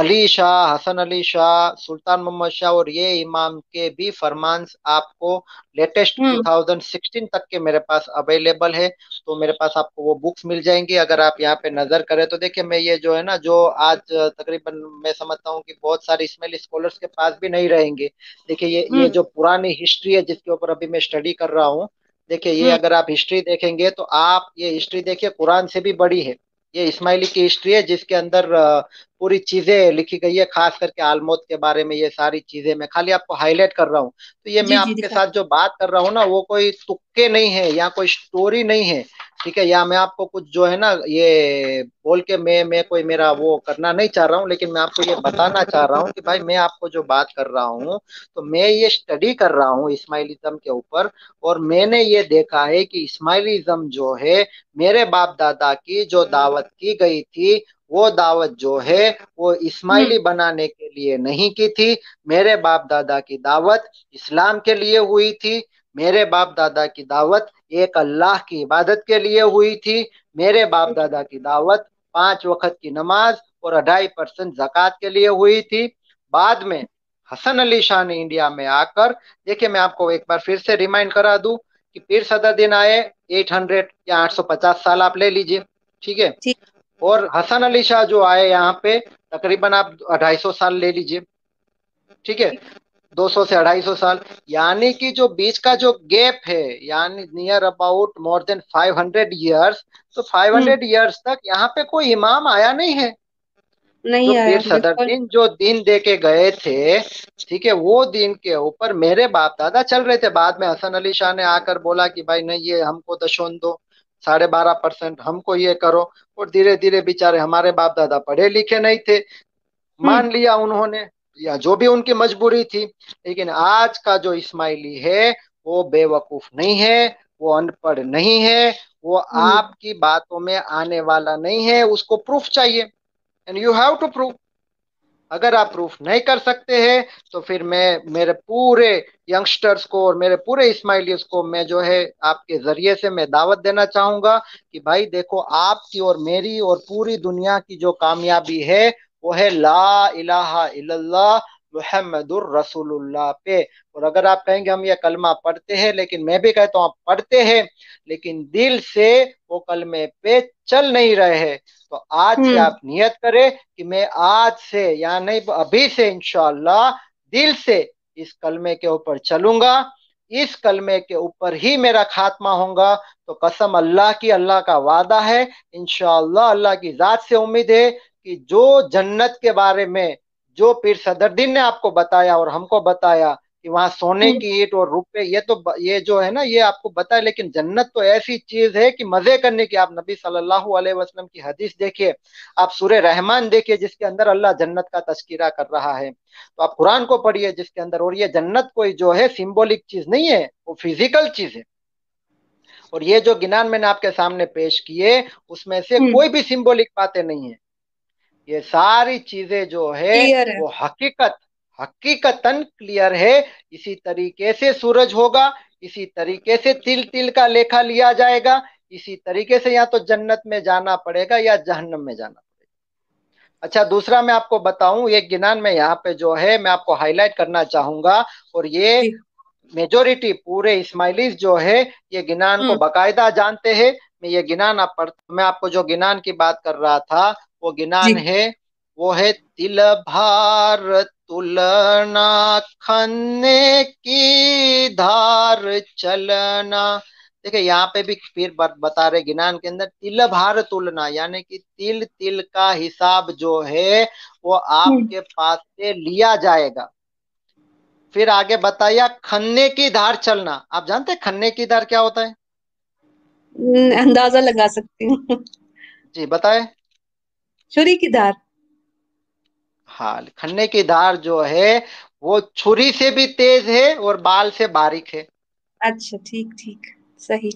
अली शाह, हसन अली शाह, सुल्तान मोहम्मद शाह और ये इमाम के भी फरमान आपको लेटेस्ट दो हज़ार सोलह तक के मेरे पास अवेलेबल है। तो मेरे पास आपको वो बुक्स मिल जाएंगी। अगर आप यहाँ पे नजर करें तो देखिए मैं ये जो है ना जो आज तकरीबन मैं समझता हूँ कि बहुत सारे इस्माइली स्कॉलर्स के पास भी नहीं रहेंगे। देखिए ये ये जो पुरानी हिस्ट्री है जिसके ऊपर अभी मैं स्टडी कर रहा हूँ, देखिए ये अगर आप हिस्ट्री देखेंगे तो आप ये हिस्ट्री देखिए कुरान से भी बड़ी है। ये इस्माइली की हिस्ट्री है जिसके अंदर पूरी चीजें लिखी गई है, खास करके आलमौत के बारे में। ये सारी चीजें मैं खाली आपको हाईलाइट कर रहा हूँ। तो ये मैं आपके साथ जो बात कर रहा हूँ ना वो कोई तुक्के नहीं है या कोई स्टोरी नहीं है, ठीक है। या मैं आपको कुछ जो है ना ये बोल के मैं मैं कोई मेरा वो करना नहीं चाह रहा हूँ, लेकिन मैं आपको ये बताना चाह रहा हूँ कि भाई मैं आपको जो बात कर रहा हूँ तो मैं ये स्टडी कर रहा हूँ इस्माइलिज्म के ऊपर, और मैंने ये देखा है कि इस्माइलिज्म जो है मेरे बाप दादा की जो दावत की गई थी वो दावत जो है वो इस्माइली बनाने के लिए नहीं की थी। मेरे बाप दादा की दावत इस्लाम के लिए हुई थी। मेरे बाप दादा की दावत एक अल्लाह की इबादत के लिए हुई थी। मेरे बाप दादा की दावत पांच वक्त की नमाज और अढ़ाई परसेंट जकात के लिए हुई थी। बाद में हसन अली शाह ने इंडिया में आकर, देखिए मैं आपको एक बार फिर से रिमाइंड करा दूं कि पीर सदरदीन आए आठ सौ या आठ सौ पचास साल आप ले लीजिए, ठीक है। और हसन अली शाह जो आए यहाँ पे तकरीबन आप अढ़ाई सौ साल ले लीजिए, ठीक है, दो सौ से दो सौ से दो सौ पचास साल। यानी कि जो बीच का जो गैप है यानी नियर अबाउट मोर देन पाँच सौ इयर्स, तो पाँच सौ इयर्स तक यहाँ पे कोई इमाम आया नहीं है। नहीं तो पीर सदरदीन जो दिन देके गए थे, ठीक है, वो दिन के ऊपर मेरे बाप दादा चल रहे थे। बाद में हसन अली शाह ने आकर बोला कि भाई नहीं ये हमको दशोन दो, साढ़े बारह परसेंट हमको ये करो। और धीरे धीरे बेचारे हमारे बाप दादा पढ़े लिखे नहीं थे, मान लिया उन्होंने या जो भी उनकी मजबूरी थी। लेकिन आज का जो इस्माइली है वो बेवकूफ नहीं है, वो अनपढ़ नहीं है, वो आपकी बातों में आने वाला नहीं है। उसको प्रूफ चाहिए, and you have to proof. अगर आप प्रूफ नहीं कर सकते हैं तो फिर मैं मेरे पूरे यंगस्टर्स को और मेरे पूरे इस्माइलियस को मैं जो है आपके जरिए से मैं दावत देना चाहूंगा कि भाई देखो आपकी और मेरी और पूरी दुनिया की जो कामयाबी है वो है ला इलाहा इल्लल्लाह मुहम्मदुर रसूलुल्लाह पे। और अगर आप कहेंगे हम ये कलमा पढ़ते हैं, लेकिन मैं भी कहता हूँ आप पढ़ते हैं लेकिन दिल से वो कलमे पे चल नहीं रहे हैं, तो आज से आप नियत करें कि मैं आज से या नहीं अभी से इंशाअल्लाह दिल से इस कलमे के ऊपर चलूंगा, इस कलमे के ऊपर ही मेरा खात्मा होगा। तो कसम अल्लाह की, अल्लाह का वादा है, इंशाअल्लाह अल्लाह की जात से उम्मीद है कि जो जन्नत के बारे में जो पीर सदरदीन ने आपको बताया और हमको बताया कि वहां सोने की ईंट और रुपए, ये तो ये जो है ना ये आपको बताया, लेकिन जन्नत तो ऐसी चीज है कि मजे करने की। आप नबी सल्लल्लाहु अलैहि वसल्लम की हदीस देखिए, आप सूरह रहमान देखिए जिसके अंदर अल्लाह जन्नत का तस्कीरा कर रहा है, तो आप कुरान को पढ़िए जिसके अंदर। और ये जन्नत कोई जो है सिम्बोलिक चीज नहीं है, वो फिजिकल चीज है। और ये जो गिनान मैंने आपके सामने पेश किए उसमें से कोई भी सिम्बोलिक बातें नहीं है। ये सारी चीजें जो है वो हकीकत हकीकतन क्लियर है। इसी तरीके से सूरज होगा, इसी तरीके से तिल तिल का लेखा लिया जाएगा, इसी तरीके से या तो जन्नत में जाना पड़ेगा या जहन्नम में जाना पड़ेगा। अच्छा, दूसरा मैं आपको बताऊं, ये गिनान में यहाँ पे जो है मैं आपको हाईलाइट करना चाहूंगा, और ये मेजोरिटी पूरे इस्माइलीज जो है ये गिनान को बकायदा जानते हैं। मैं ये गिनान आप पढ़, मैं आपको जो गिनान की बात कर रहा था वो गिनान है, वो है तिल भारत तुलना खन्ने की धार चलना। देखिये यहाँ पे भी फिर बता रहे गिनान के अंदर तिल भार तुलना, यानी कि तिल तिल का हिसाब जो है वो आपके पास से लिया जाएगा। फिर आगे बताया खन्ने की धार चलना। आप जानते हैं खन्ने की धार क्या होता है? अंदाजा लगा सकती हूँ जी, बताए। छुरी की धार। हाँ, खन्ने की धार जो है वो छुरी से भी तेज है और बाल से बारीक है। अच्छा, ठीक ठीक, सही।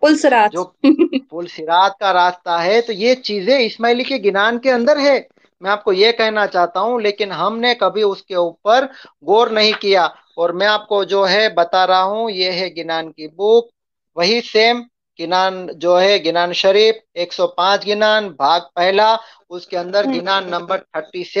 पुल सिरात जो पुल सिरात का रास्ता है। तो ये चीजें इस्माइली के गिनान के अंदर है, मैं आपको ये कहना चाहता हूँ, लेकिन हमने कभी उसके ऊपर गौर नहीं किया। और मैं आपको जो है बता रहा हूँ, ये है गिनान की बुक, वही सेम गिनान जो है गिनान शरीफ एक सौ पाँच गिनान भाग पहला, उसके अंदर गिनान नंबर सैंतीस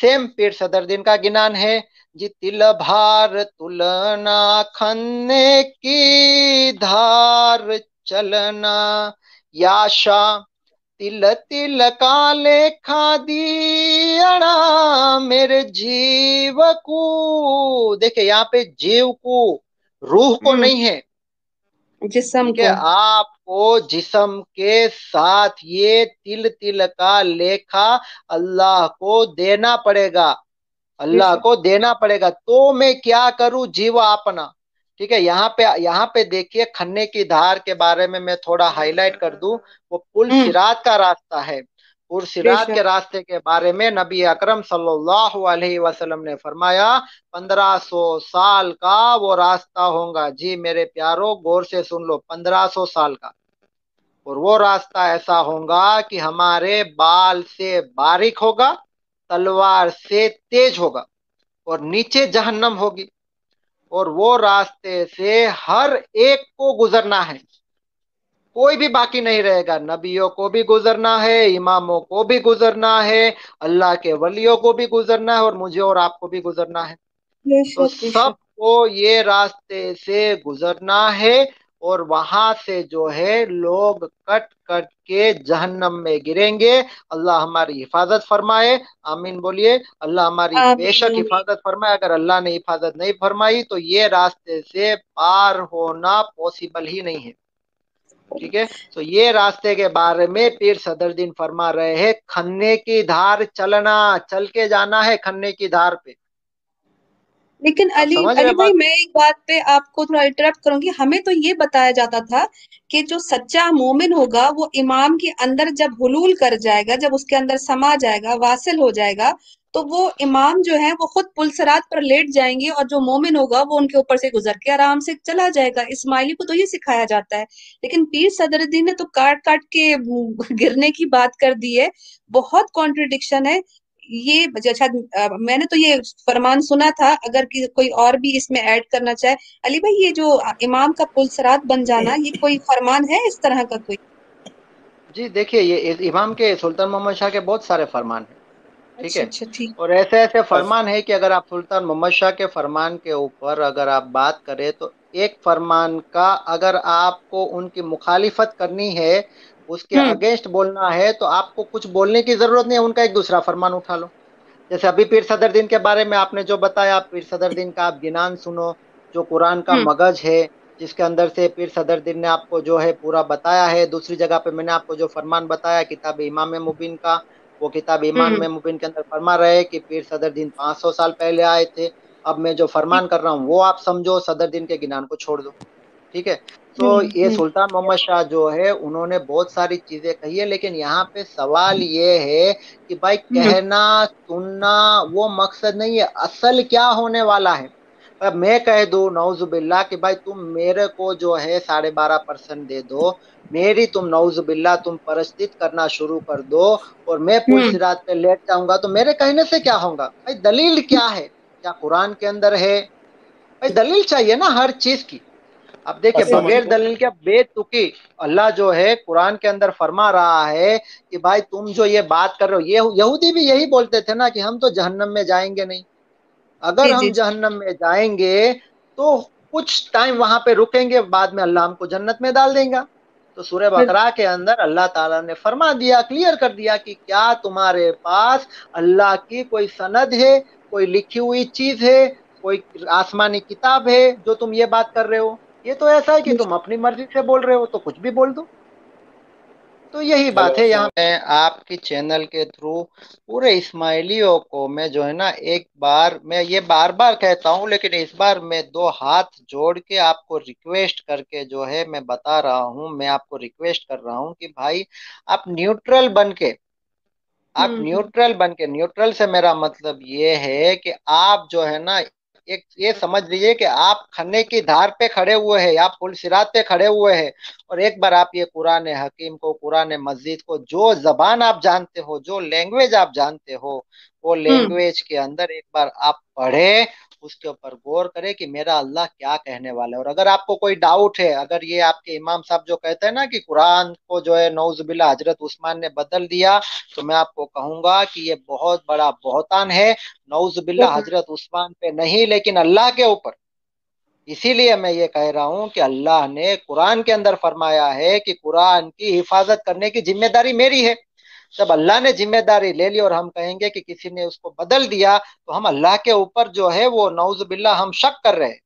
सेम पीर सदरदीन का गिनान है जी। तिल भार तुलना खन्ने की धार चलना, याशा तिल तिल काले खादियणा मेरे जीव को। देखे यहाँ पे जीव को, रूह को नहीं है, जिसम के, आपको जिसम के साथ ये तिल तिल का लेखा अल्लाह को देना पड़ेगा, अल्लाह को देना पड़ेगा। तो मैं क्या करूं जीव अपना, ठीक है। यहाँ पे यहाँ पे देखिए खन्ने की धार के बारे में मैं थोड़ा हाईलाइट कर दूं, वो पुल सिरात का रास्ता है। पुल सिरात के रास्ते के बारे में नबी अकरम सल्लल्लाहु अलैहि वसल्लम ने फरमाया पंद्रह सौ साल का वो रास्ता होगा। जी मेरे प्यारों, गौर से सुन लो, पंद्रह सौ साल का, और वो रास्ता ऐसा होगा कि हमारे बाल से बारीक होगा, तलवार से तेज होगा, और नीचे जहन्नम होगी, और वो रास्ते से हर एक को गुजरना है, कोई भी बाकी नहीं रहेगा। नबियों को भी गुजरना है, इमामों को भी गुजरना है, अल्लाह के वलियों को भी गुजरना है, और मुझे और आपको भी गुजरना है। तो सबको ये रास्ते से गुजरना है, और वहां से जो है लोग कट कट के जहन्नम में गिरेंगे। अल्लाह हमारी हिफाजत फरमाए, आमीन बोलिए। अल्लाह हमारी बेशक हिफाजत फरमाए। अगर अल्लाह ने हिफाजत नहीं फरमाई तो ये रास्ते से पार होना पॉसिबल ही नहीं है, ठीक है। तो ये रास्ते के बारे में पीर सदरदीन फरमा रहे हैं, खन्ने की धार चलना, चल के जाना है खन्ने की धार पे। लेकिन अली अली भाई, मैं एक बात पे आपको थोड़ा इंटरप्ट करूंगी। हमें तो ये बताया जाता था कि जो सच्चा मोमिन होगा वो इमाम के अंदर जब हुलूल कर जाएगा, जब उसके अंदर समा जाएगा, वासिल हो जाएगा, तो वो इमाम जो है वो खुद पुल सिरात पर लेट जाएंगे, और जो मोमिन होगा वो उनके ऊपर से गुजर के आराम से चला जाएगा। इस्माइली को तो ये सिखाया जाता है, लेकिन पीर सदरदीन ने तो काट काट के गिरने की बात कर दी है। बहुत कॉन्ट्रडिक्शन है ये। अच्छा, मैंने तो ये फरमान सुना था, अगर कोई और भी इसमें ऐड करना चाहे। अली भाई, ये जो इमाम का पुल सिरात बन जाना, ये कोई फरमान है इस तरह का कोई? जी देखिये, ये इमाम के सुल्तान मोहम्मद शाह के बहुत सारे फरमान है, ठीक है। अच्छा, ठीक। और ऐसे ऐसे फरमान है कि अगर आप सुल्तान मोहम्मद शाह के फरमान के ऊपर अगर आप बात करें तो एक फरमान का अगर आपको उनकी मुखालिफत करनी है, उसके अगेंस्ट बोलना है, तो आपको कुछ बोलने की जरूरत नहीं है, उनका एक दूसरा फरमान उठा लो। जैसे अभी पीर सदरदीन के बारे में आपने जो बताया, आप पीर सदरदीन का आप गिनान सुनो, जो कुरान का मगज है, जिसके अंदर से पीर सदरदीन ने आपको जो है पूरा बताया है। दूसरी जगह पे मैंने आपको जो फरमान बताया किताब इमाम मुबीन का, वो किताब इमाम में मुबिन के अंदर फरमा रहे कि पीर सदरदीन पाँच सौ साल पहले आए थे। अब मैं जो फरमान कर रहा हूँ वो आप समझो, सदरदीन के गिनान को छोड़ दो, ठीक है। तो ये सुल्तान मोहम्मद शाह जो है उन्होंने बहुत सारी चीजें कही है, लेकिन यहाँ पे सवाल ये है कि भाई कहना सुनना वो मकसद नहीं है, असल क्या होने वाला है। अब मैं कह दूं नौजुबिल्ला कि भाई तुम मेरे को जो है साढ़े बारह परसेंट दे दो, मेरी तुम नौजुबिल्ला तुम परस्तित करना शुरू कर दो, और मैं पुल सिरात पे लेट जाऊंगा, तो मेरे कहने से क्या होगा? भाई दलील क्या है? क्या कुरान के अंदर है? भाई दलील चाहिए ना हर चीज की। अब देखिए बगैर दलील के बेतुकी अल्लाह जो है कुरान के अंदर फरमा रहा है कि भाई तुम जो ये बात कर रहे हो, यहूदी भी यही बोलते थे ना कि हम तो जहन्नम में जाएंगे नहीं, अगर हम जहन्नम में जाएंगे तो कुछ टाइम वहां पे रुकेंगे, बाद में अल्लाह हमको जन्नत में डाल देगा। तो सूरह बकरा के अंदर अल्लाह ताला ने फरमा दिया, क्लियर कर दिया कि क्या तुम्हारे पास अल्लाह की कोई सनद है, कोई लिखी हुई चीज है, कोई आसमानी किताब है जो तुम ये बात कर रहे हो? ये तो ऐसा है कि तुम अपनी मर्जी से बोल रहे हो तो कुछ भी बोल दो। तो यही बात है। यहाँ मैं आपकी चैनल के थ्रू पूरे इस्माइलियों को मैं जो है ना एक बार, मैं ये बार बार कहता हूँ लेकिन इस बार मैं दो हाथ जोड़ के आपको रिक्वेस्ट करके जो है मैं बता रहा हूँ, मैं आपको रिक्वेस्ट कर रहा हूँ कि भाई आप न्यूट्रल बन के, आप न्यूट्रल बन के, न्यूट्रल से मेरा मतलब ये है कि आप जो है ना एक ये समझ लीजिए कि आप खन्ने की धार पे खड़े हुए हैं, आप पुल सिरात पे खड़े हुए हैं, और एक बार आप ये कुरान हकीम को, कुरान मस्जिद को, जो जबान आप जानते हो, जो लैंग्वेज आप जानते हो, वो लैंग्वेज के अंदर एक बार आप पढ़े, उसके ऊपर गौर करें कि मेरा अल्लाह क्या कहने वाला है। और अगर आपको कोई डाउट है, अगर ये आपके इमाम साहब जो कहते हैं ना कि कुरान को जो है नौजुबिल्ला हजरत उस्मान ने बदल दिया, तो मैं आपको कहूंगा कि ये बहुत बड़ा बहतान है, नौजुबिल्ला हजरत उस्मान पे नहीं लेकिन अल्लाह के ऊपर। इसीलिए मैं ये कह रहा हूँ कि अल्लाह ने कुरान के अंदर फरमाया है कि कुरान की हिफाजत करने की जिम्मेदारी मेरी है। जब अल्लाह ने जिम्मेदारी ले ली और हम कहेंगे कि किसी ने उसको बदल दिया, तो हम अल्लाह के ऊपर जो है वो नौज बिल्ला हम शक कर रहे हैं।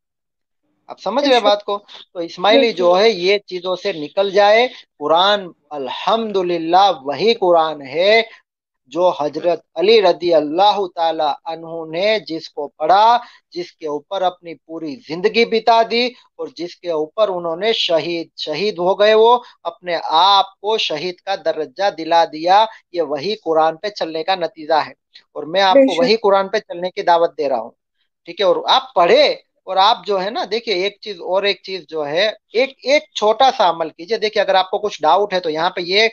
आप समझ रहे बात को? तो इस्माइली जो है ये चीजों से निकल जाए। कुरान अल्हम्दुलिल्लाह वही कुरान है जो हजरत अली रदी अल्लाह ताला अन्हु ने जिसको पढ़ा, जिसके ऊपर अपनी पूरी जिंदगी बिता दी और जिसके ऊपर उन्होंने शहीद शहीद हो गए, वो अपने आप को शहीद का दर्जा दिला दिया। ये वही कुरान पे चलने का नतीजा है और मैं आपको वही कुरान पे चलने की दावत दे रहा हूँ, ठीक है? और आप पढ़े और आप जो है ना देखिए एक चीज और एक चीज जो है एक एक छोटा सा अमल कीजिए। देखिए अगर आपको कुछ डाउट है तो यहाँ पे ये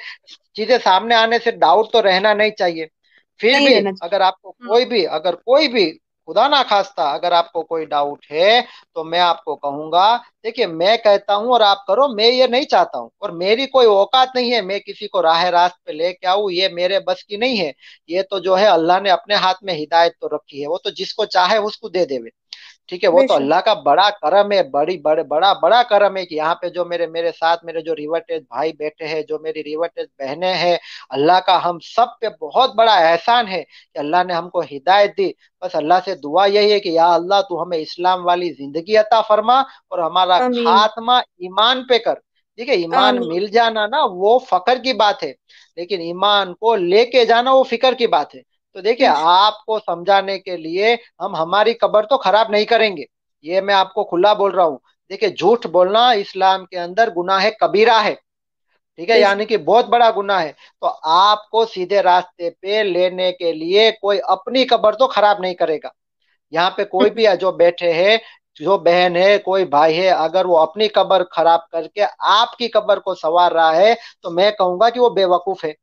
चीजें सामने आने से डाउट तो रहना नहीं चाहिए। फिर भी अगर आपको कोई भी अगर कोई भी खुदा ना खास्ता अगर आपको कोई डाउट है तो मैं आपको कहूंगा, देखिए मैं कहता हूं और आप करो, मैं ये नहीं चाहता हूं और मेरी कोई औकात नहीं है मैं किसी को राह रास्त पे लेके आऊं, ये मेरे बस की नहीं है। ये तो जो है अल्लाह ने अपने हाथ में हिदायत तो रखी है, वो तो जिसको चाहे उसको दे देवे, ठीक है? वो तो अल्लाह का बड़ा करम है, बड़ी बड़े बड़ा बड़ा करम है कि यहाँ पे जो मेरे मेरे साथ मेरे जो रिवर्टेज भाई बैठे हैं, जो मेरी रिवर्टेज बहनें हैं, अल्लाह का हम सब पे बहुत बड़ा एहसान है कि अल्लाह ने हमको हिदायत दी। बस अल्लाह से दुआ यही है कि या अल्लाह तू हमें इस्लाम वाली जिंदगी अता फरमा और हमारा खात्मा ईमान पे कर, ठीक है? ईमान मिल जाना ना वो फकर की बात है, लेकिन ईमान को लेके जाना वो फिक्र की बात है। तो देखिए आपको समझाने के लिए हम हमारी कब्र तो खराब नहीं करेंगे, ये मैं आपको खुला बोल रहा हूँ। देखिए झूठ बोलना इस्लाम के अंदर गुनाह कबीरा है, ठीक है? यानी कि बहुत बड़ा गुनाह है। तो आपको सीधे रास्ते पे लेने के लिए कोई अपनी कब्र तो खराब नहीं करेगा। यहाँ पे कोई भी जो बैठे हैं, जो बहन है, कोई भाई है, अगर वो अपनी कब्र खराब करके आपकी कब्र को संवार रहा है तो मैं कहूंगा कि वो बेवकूफ है।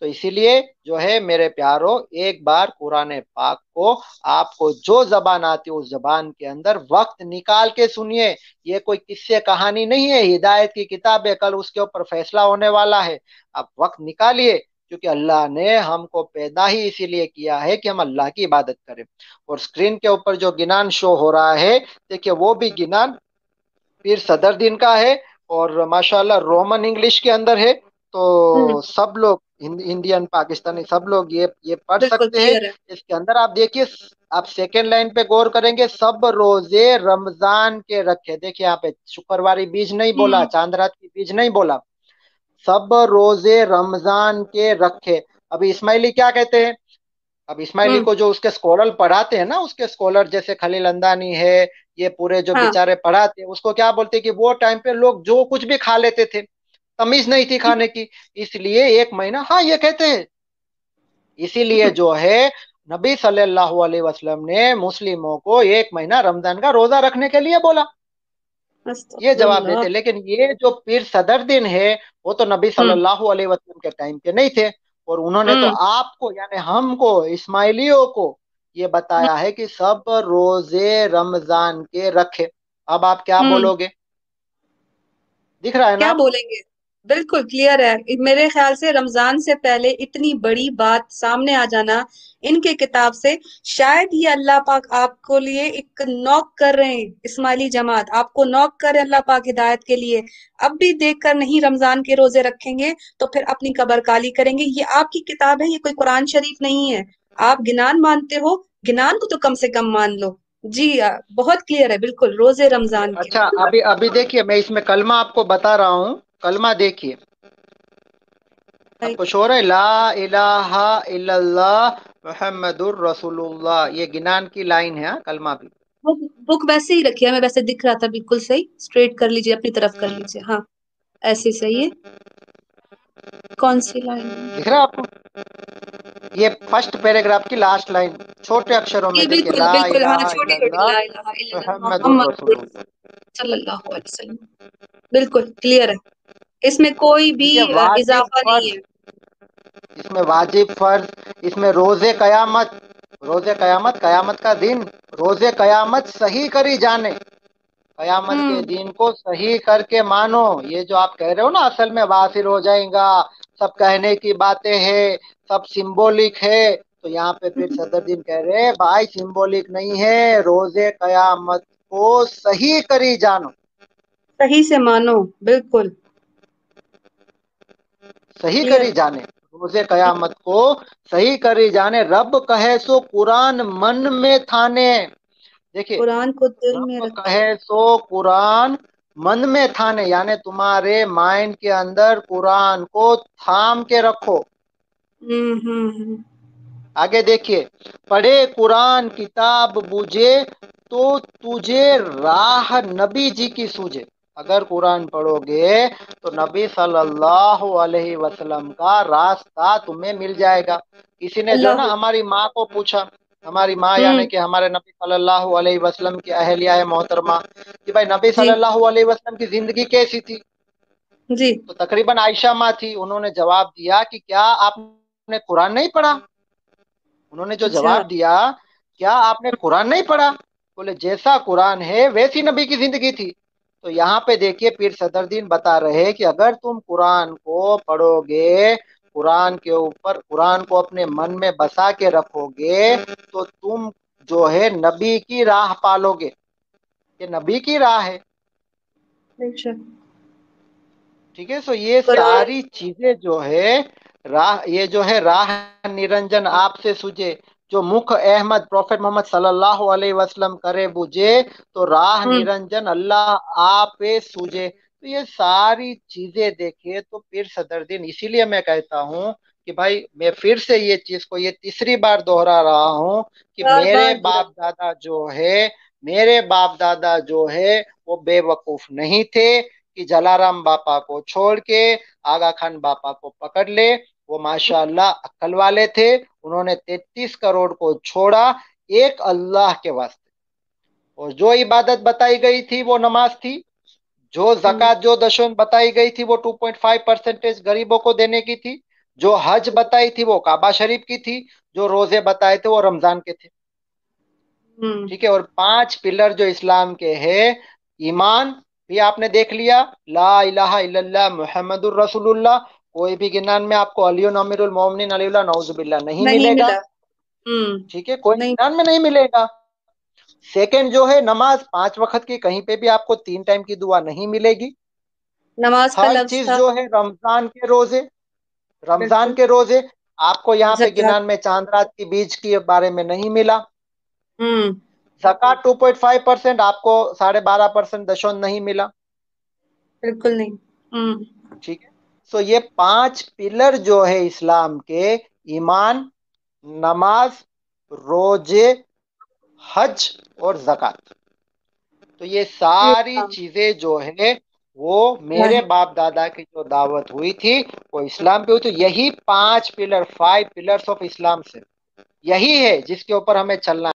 तो इसीलिए जो है मेरे प्यारों, एक बार कुरान पाक को आपको जो जबान आती है उस जबान के अंदर वक्त निकाल के सुनिए। ये कोई किस्से कहानी नहीं है, हिदायत की किताब है, कल उसके ऊपर फैसला होने वाला है। आप वक्त निकालिए, क्योंकि अल्लाह ने हमको पैदा ही इसीलिए किया है कि हम अल्लाह की इबादत करें। और स्क्रीन के ऊपर जो गिनान शो हो रहा है, देखिये वो भी गिनान पीर सदरदीन का है और माशाल्लाह रोमन इंग्लिश के अंदर है। तो सब लोग इंडियन पाकिस्तानी सब लोग ये ये पढ़ सकते हैं। इसके अंदर आप देखिए, आप सेकेंड लाइन पे गौर करेंगे, सब रोजे रमजान के रखे। देखिए यहाँ पे शुक्रवारी बीज नहीं बोला, चांद रात की बीज नहीं बोला, सब रोजे रमजान के रखे। अभी इस्माइली क्या कहते हैं, अब इस्माइली को जो उसके स्कॉलर पढ़ाते हैं ना, उसके स्कॉलर जैसे खलील अंदानी है, ये पूरे जो बेचारे पढ़ाते हैं, उसको क्या बोलते हैं कि वो टाइम पे लोग जो कुछ भी खा लेते थे, तमीज नहीं थी खाने की, इसलिए एक महीना, हाँ ये कहते हैं। इसीलिए जो है नबी सल्लल्लाहु अलैहि वसल्लम ने मुस्लिमों को एक महीना रमजान का रोजा रखने के लिए बोला, ये जवाब देते। लेकिन ये जो पीर सदरदीन है वो तो नबी सल्लल्लाहु अलैहि वसल्लम के टाइम के नहीं थे, और उन्होंने तो आपको यानी हमको इस्माइलियों को ये बताया है कि सब रोजे रमजान के रखे। अब आप क्या बोलोगे? दिख रहा है ना? क्या बोलेंगे, बिल्कुल क्लियर है। मेरे ख्याल से रमजान से पहले इतनी बड़ी बात सामने आ जाना इनके किताब से, शायद ये अल्लाह पाक आपको लिए एक नॉक कर रहे हैं, इस्माइली जमात आपको नॉक कर रहे हैं अल्लाह पाक हिदायत के लिए। अब भी देखकर नहीं रमजान के रोजे रखेंगे तो फिर अपनी कब्र काली करेंगे। ये आपकी किताब है, ये कोई कुरान शरीफ नहीं है। आप गिनान मानते हो, गिनान को तो कम से कम मान लो। जी बहुत क्लियर है, बिल्कुल रोजे रमजान। अच्छा अभी अभी देखिए मैं इसमें कलमा आपको बता रहा हूँ, कलमा देखिए आपको शोर है, ला इलाहा इल्लल्लाह मुहम्मदुर रसूलुल्लाह, ये गिनान की लाइन है। कलमा भी बुक वैसे ही रखी है, मैं वैसे दिख रहा था, बिल्कुल सही। स्ट्रेट कर लीजिए, अपनी तरफ कर लीजिए, हाँ ऐसे सही है। कौन सी लाइन दिख रहा है आपको? ये फर्स्ट पैराग्राफ की लास्ट लाइन छोटे अक्षरों में, बिल्कुल बिल्कुल हाँ, छोटी छोटी ला इलाहा इल्लल्लाह मुहम्मदुर सल्लल्लाहु अलैहि वसल्लम, बिल्कुल क्लियर है। इसमें कोई भी इजाफा नहीं है, इसमें वाजिब फर्ज, इसमें रोजे कयामत, रोजे कयामत, कयामत का दिन, रोजे कयामत सही करी जाने, कयामत के दिन को सही करके मानो। ये जो आप कह रहे हो ना असल में वाफिर हो जाएगा, सब कहने की बातें है, सब सिंबोलिक है, तो यहाँ पे फिर सदरदीन कह रहे हैं भाई सिंबोलिक नहीं है, रोजे कयामत को सही करी जानो, सही से मानो, बिल्कुल सही करी जाने, रोजे कयामत को सही करी जाने। रब कहे सो कुरान मन में थाने, देखिए कुरान को दिल में कहे सो कुरान मन में थाने, यानी तुम्हारे माइंड के अंदर कुरान को थाम के रखो। आगे देखिए, पढ़े कुरान किताब बुझे तो तुझे राह नबी जी की सूझे। अगर कुरान पढ़ोगे तो नबी सल्लल्लाहु अलैहि वसल्लम का रास्ता तुम्हें मिल जाएगा। किसी ने जो ना हमारी माँ को पूछा, हमारी माँ यानी कि हमारे नबी सल्लल्लाहु अलैहि वसल्लम की अहलिया है मोहतरमा, कि भाई नबी सल्लल्लाहु अलैहि वसल्लम की जिंदगी कैसी थी जी, तो तकरीबन आयशा माँ थी, उन्होंने जवाब दिया कि क्या आपने कुरान नहीं पढ़ा? उन्होंने जो जवाब दिया, क्या आपने कुरान नहीं पढ़ा? बोले जैसा कुरान है वैसी नबी की जिंदगी थी। तो यहाँ पे देखिए पीर सदरदीन बता रहे हैं कि अगर तुम कुरान को पढ़ोगे, कुरान के ऊपर, कुरान को अपने मन में बसा के रखोगे, तो तुम जो है नबी की राह पालोगे। ये नबी की राह है, ठीक है। सो ये सारी चीजें जो है राह, ये जो है राह निरंजन आपसे सूझे, जो मुख अहमद प्रोफेट मोहम्मद सल्लल्लाहु अलैहि वसल्लम करे बुझे, तो राह निरंजन अल्लाह आप सूझे। तो ये सारी चीजें देखिए, तो पीर सदरदीन, इसीलिए मैं कहता हूँ कि भाई मैं फिर से ये चीज को ये तीसरी बार दोहरा रहा हूँ कि मेरे बाप दादा जो है, मेरे बाप दादा जो है वो बेवकूफ नहीं थे कि जलाराम बापा को छोड़ के आगा खान बापा को पकड़ ले। वो माशाअल्लाह अक्ल वाले थे, उन्होंने तैंतीस करोड़ को छोड़ा एक अल्लाह के वास्ते। और जो इबादत बताई गई थी वो नमाज थी, जो जकात जो दशोन बताई गई थी वो दो पॉइंट पाँच परसेंटेज गरीबों को देने की थी, जो हज बताई थी वो काबा शरीफ की थी, जो रोजे बताए थे वो रमजान के थे, ठीक है। और पांच पिलर जो इस्लाम के है, ईमान भी आपने देख लिया, ला इलाहा इल्लल्लाह मुहम्मदुर रसूलुल्लाह, कोई भी गिनान में आपको अलियुन अमीरुल मोमिनीन अलीउल्लाह नौजुबिल्लाह नहीं, नहीं मिलेगा, ठीक है, कोई गिनान में नहीं मिलेगा। सेकंड जो है नमाज, पांच वक्त की कहीं पे भी आपको तीन टाइम की दुआ नहीं मिलेगी। नमाज का चीज जो है रमजान के रोजे, रमजान के रोजे आपको यहाँ पे गिनान में चांद रात की बीज के बारे में नहीं मिला। जकात दो पॉइंट पाँच परसेंट आपको साढ़े बारह परसेंट दशोन नहीं मिला, बिल्कुल नहीं, ठीक है। सो ये पांच पिलर जो है इस्लाम के, ईमान, नमाज, रोजे, हज और जकात, तो ये सारी चीजें जो है वो मेरे बाप दादा की जो दावत हुई थी वो इस्लाम पे हुई। तो यही पांच pillar, five pillars of Islam से, यही है जिसके ऊपर हमें चलना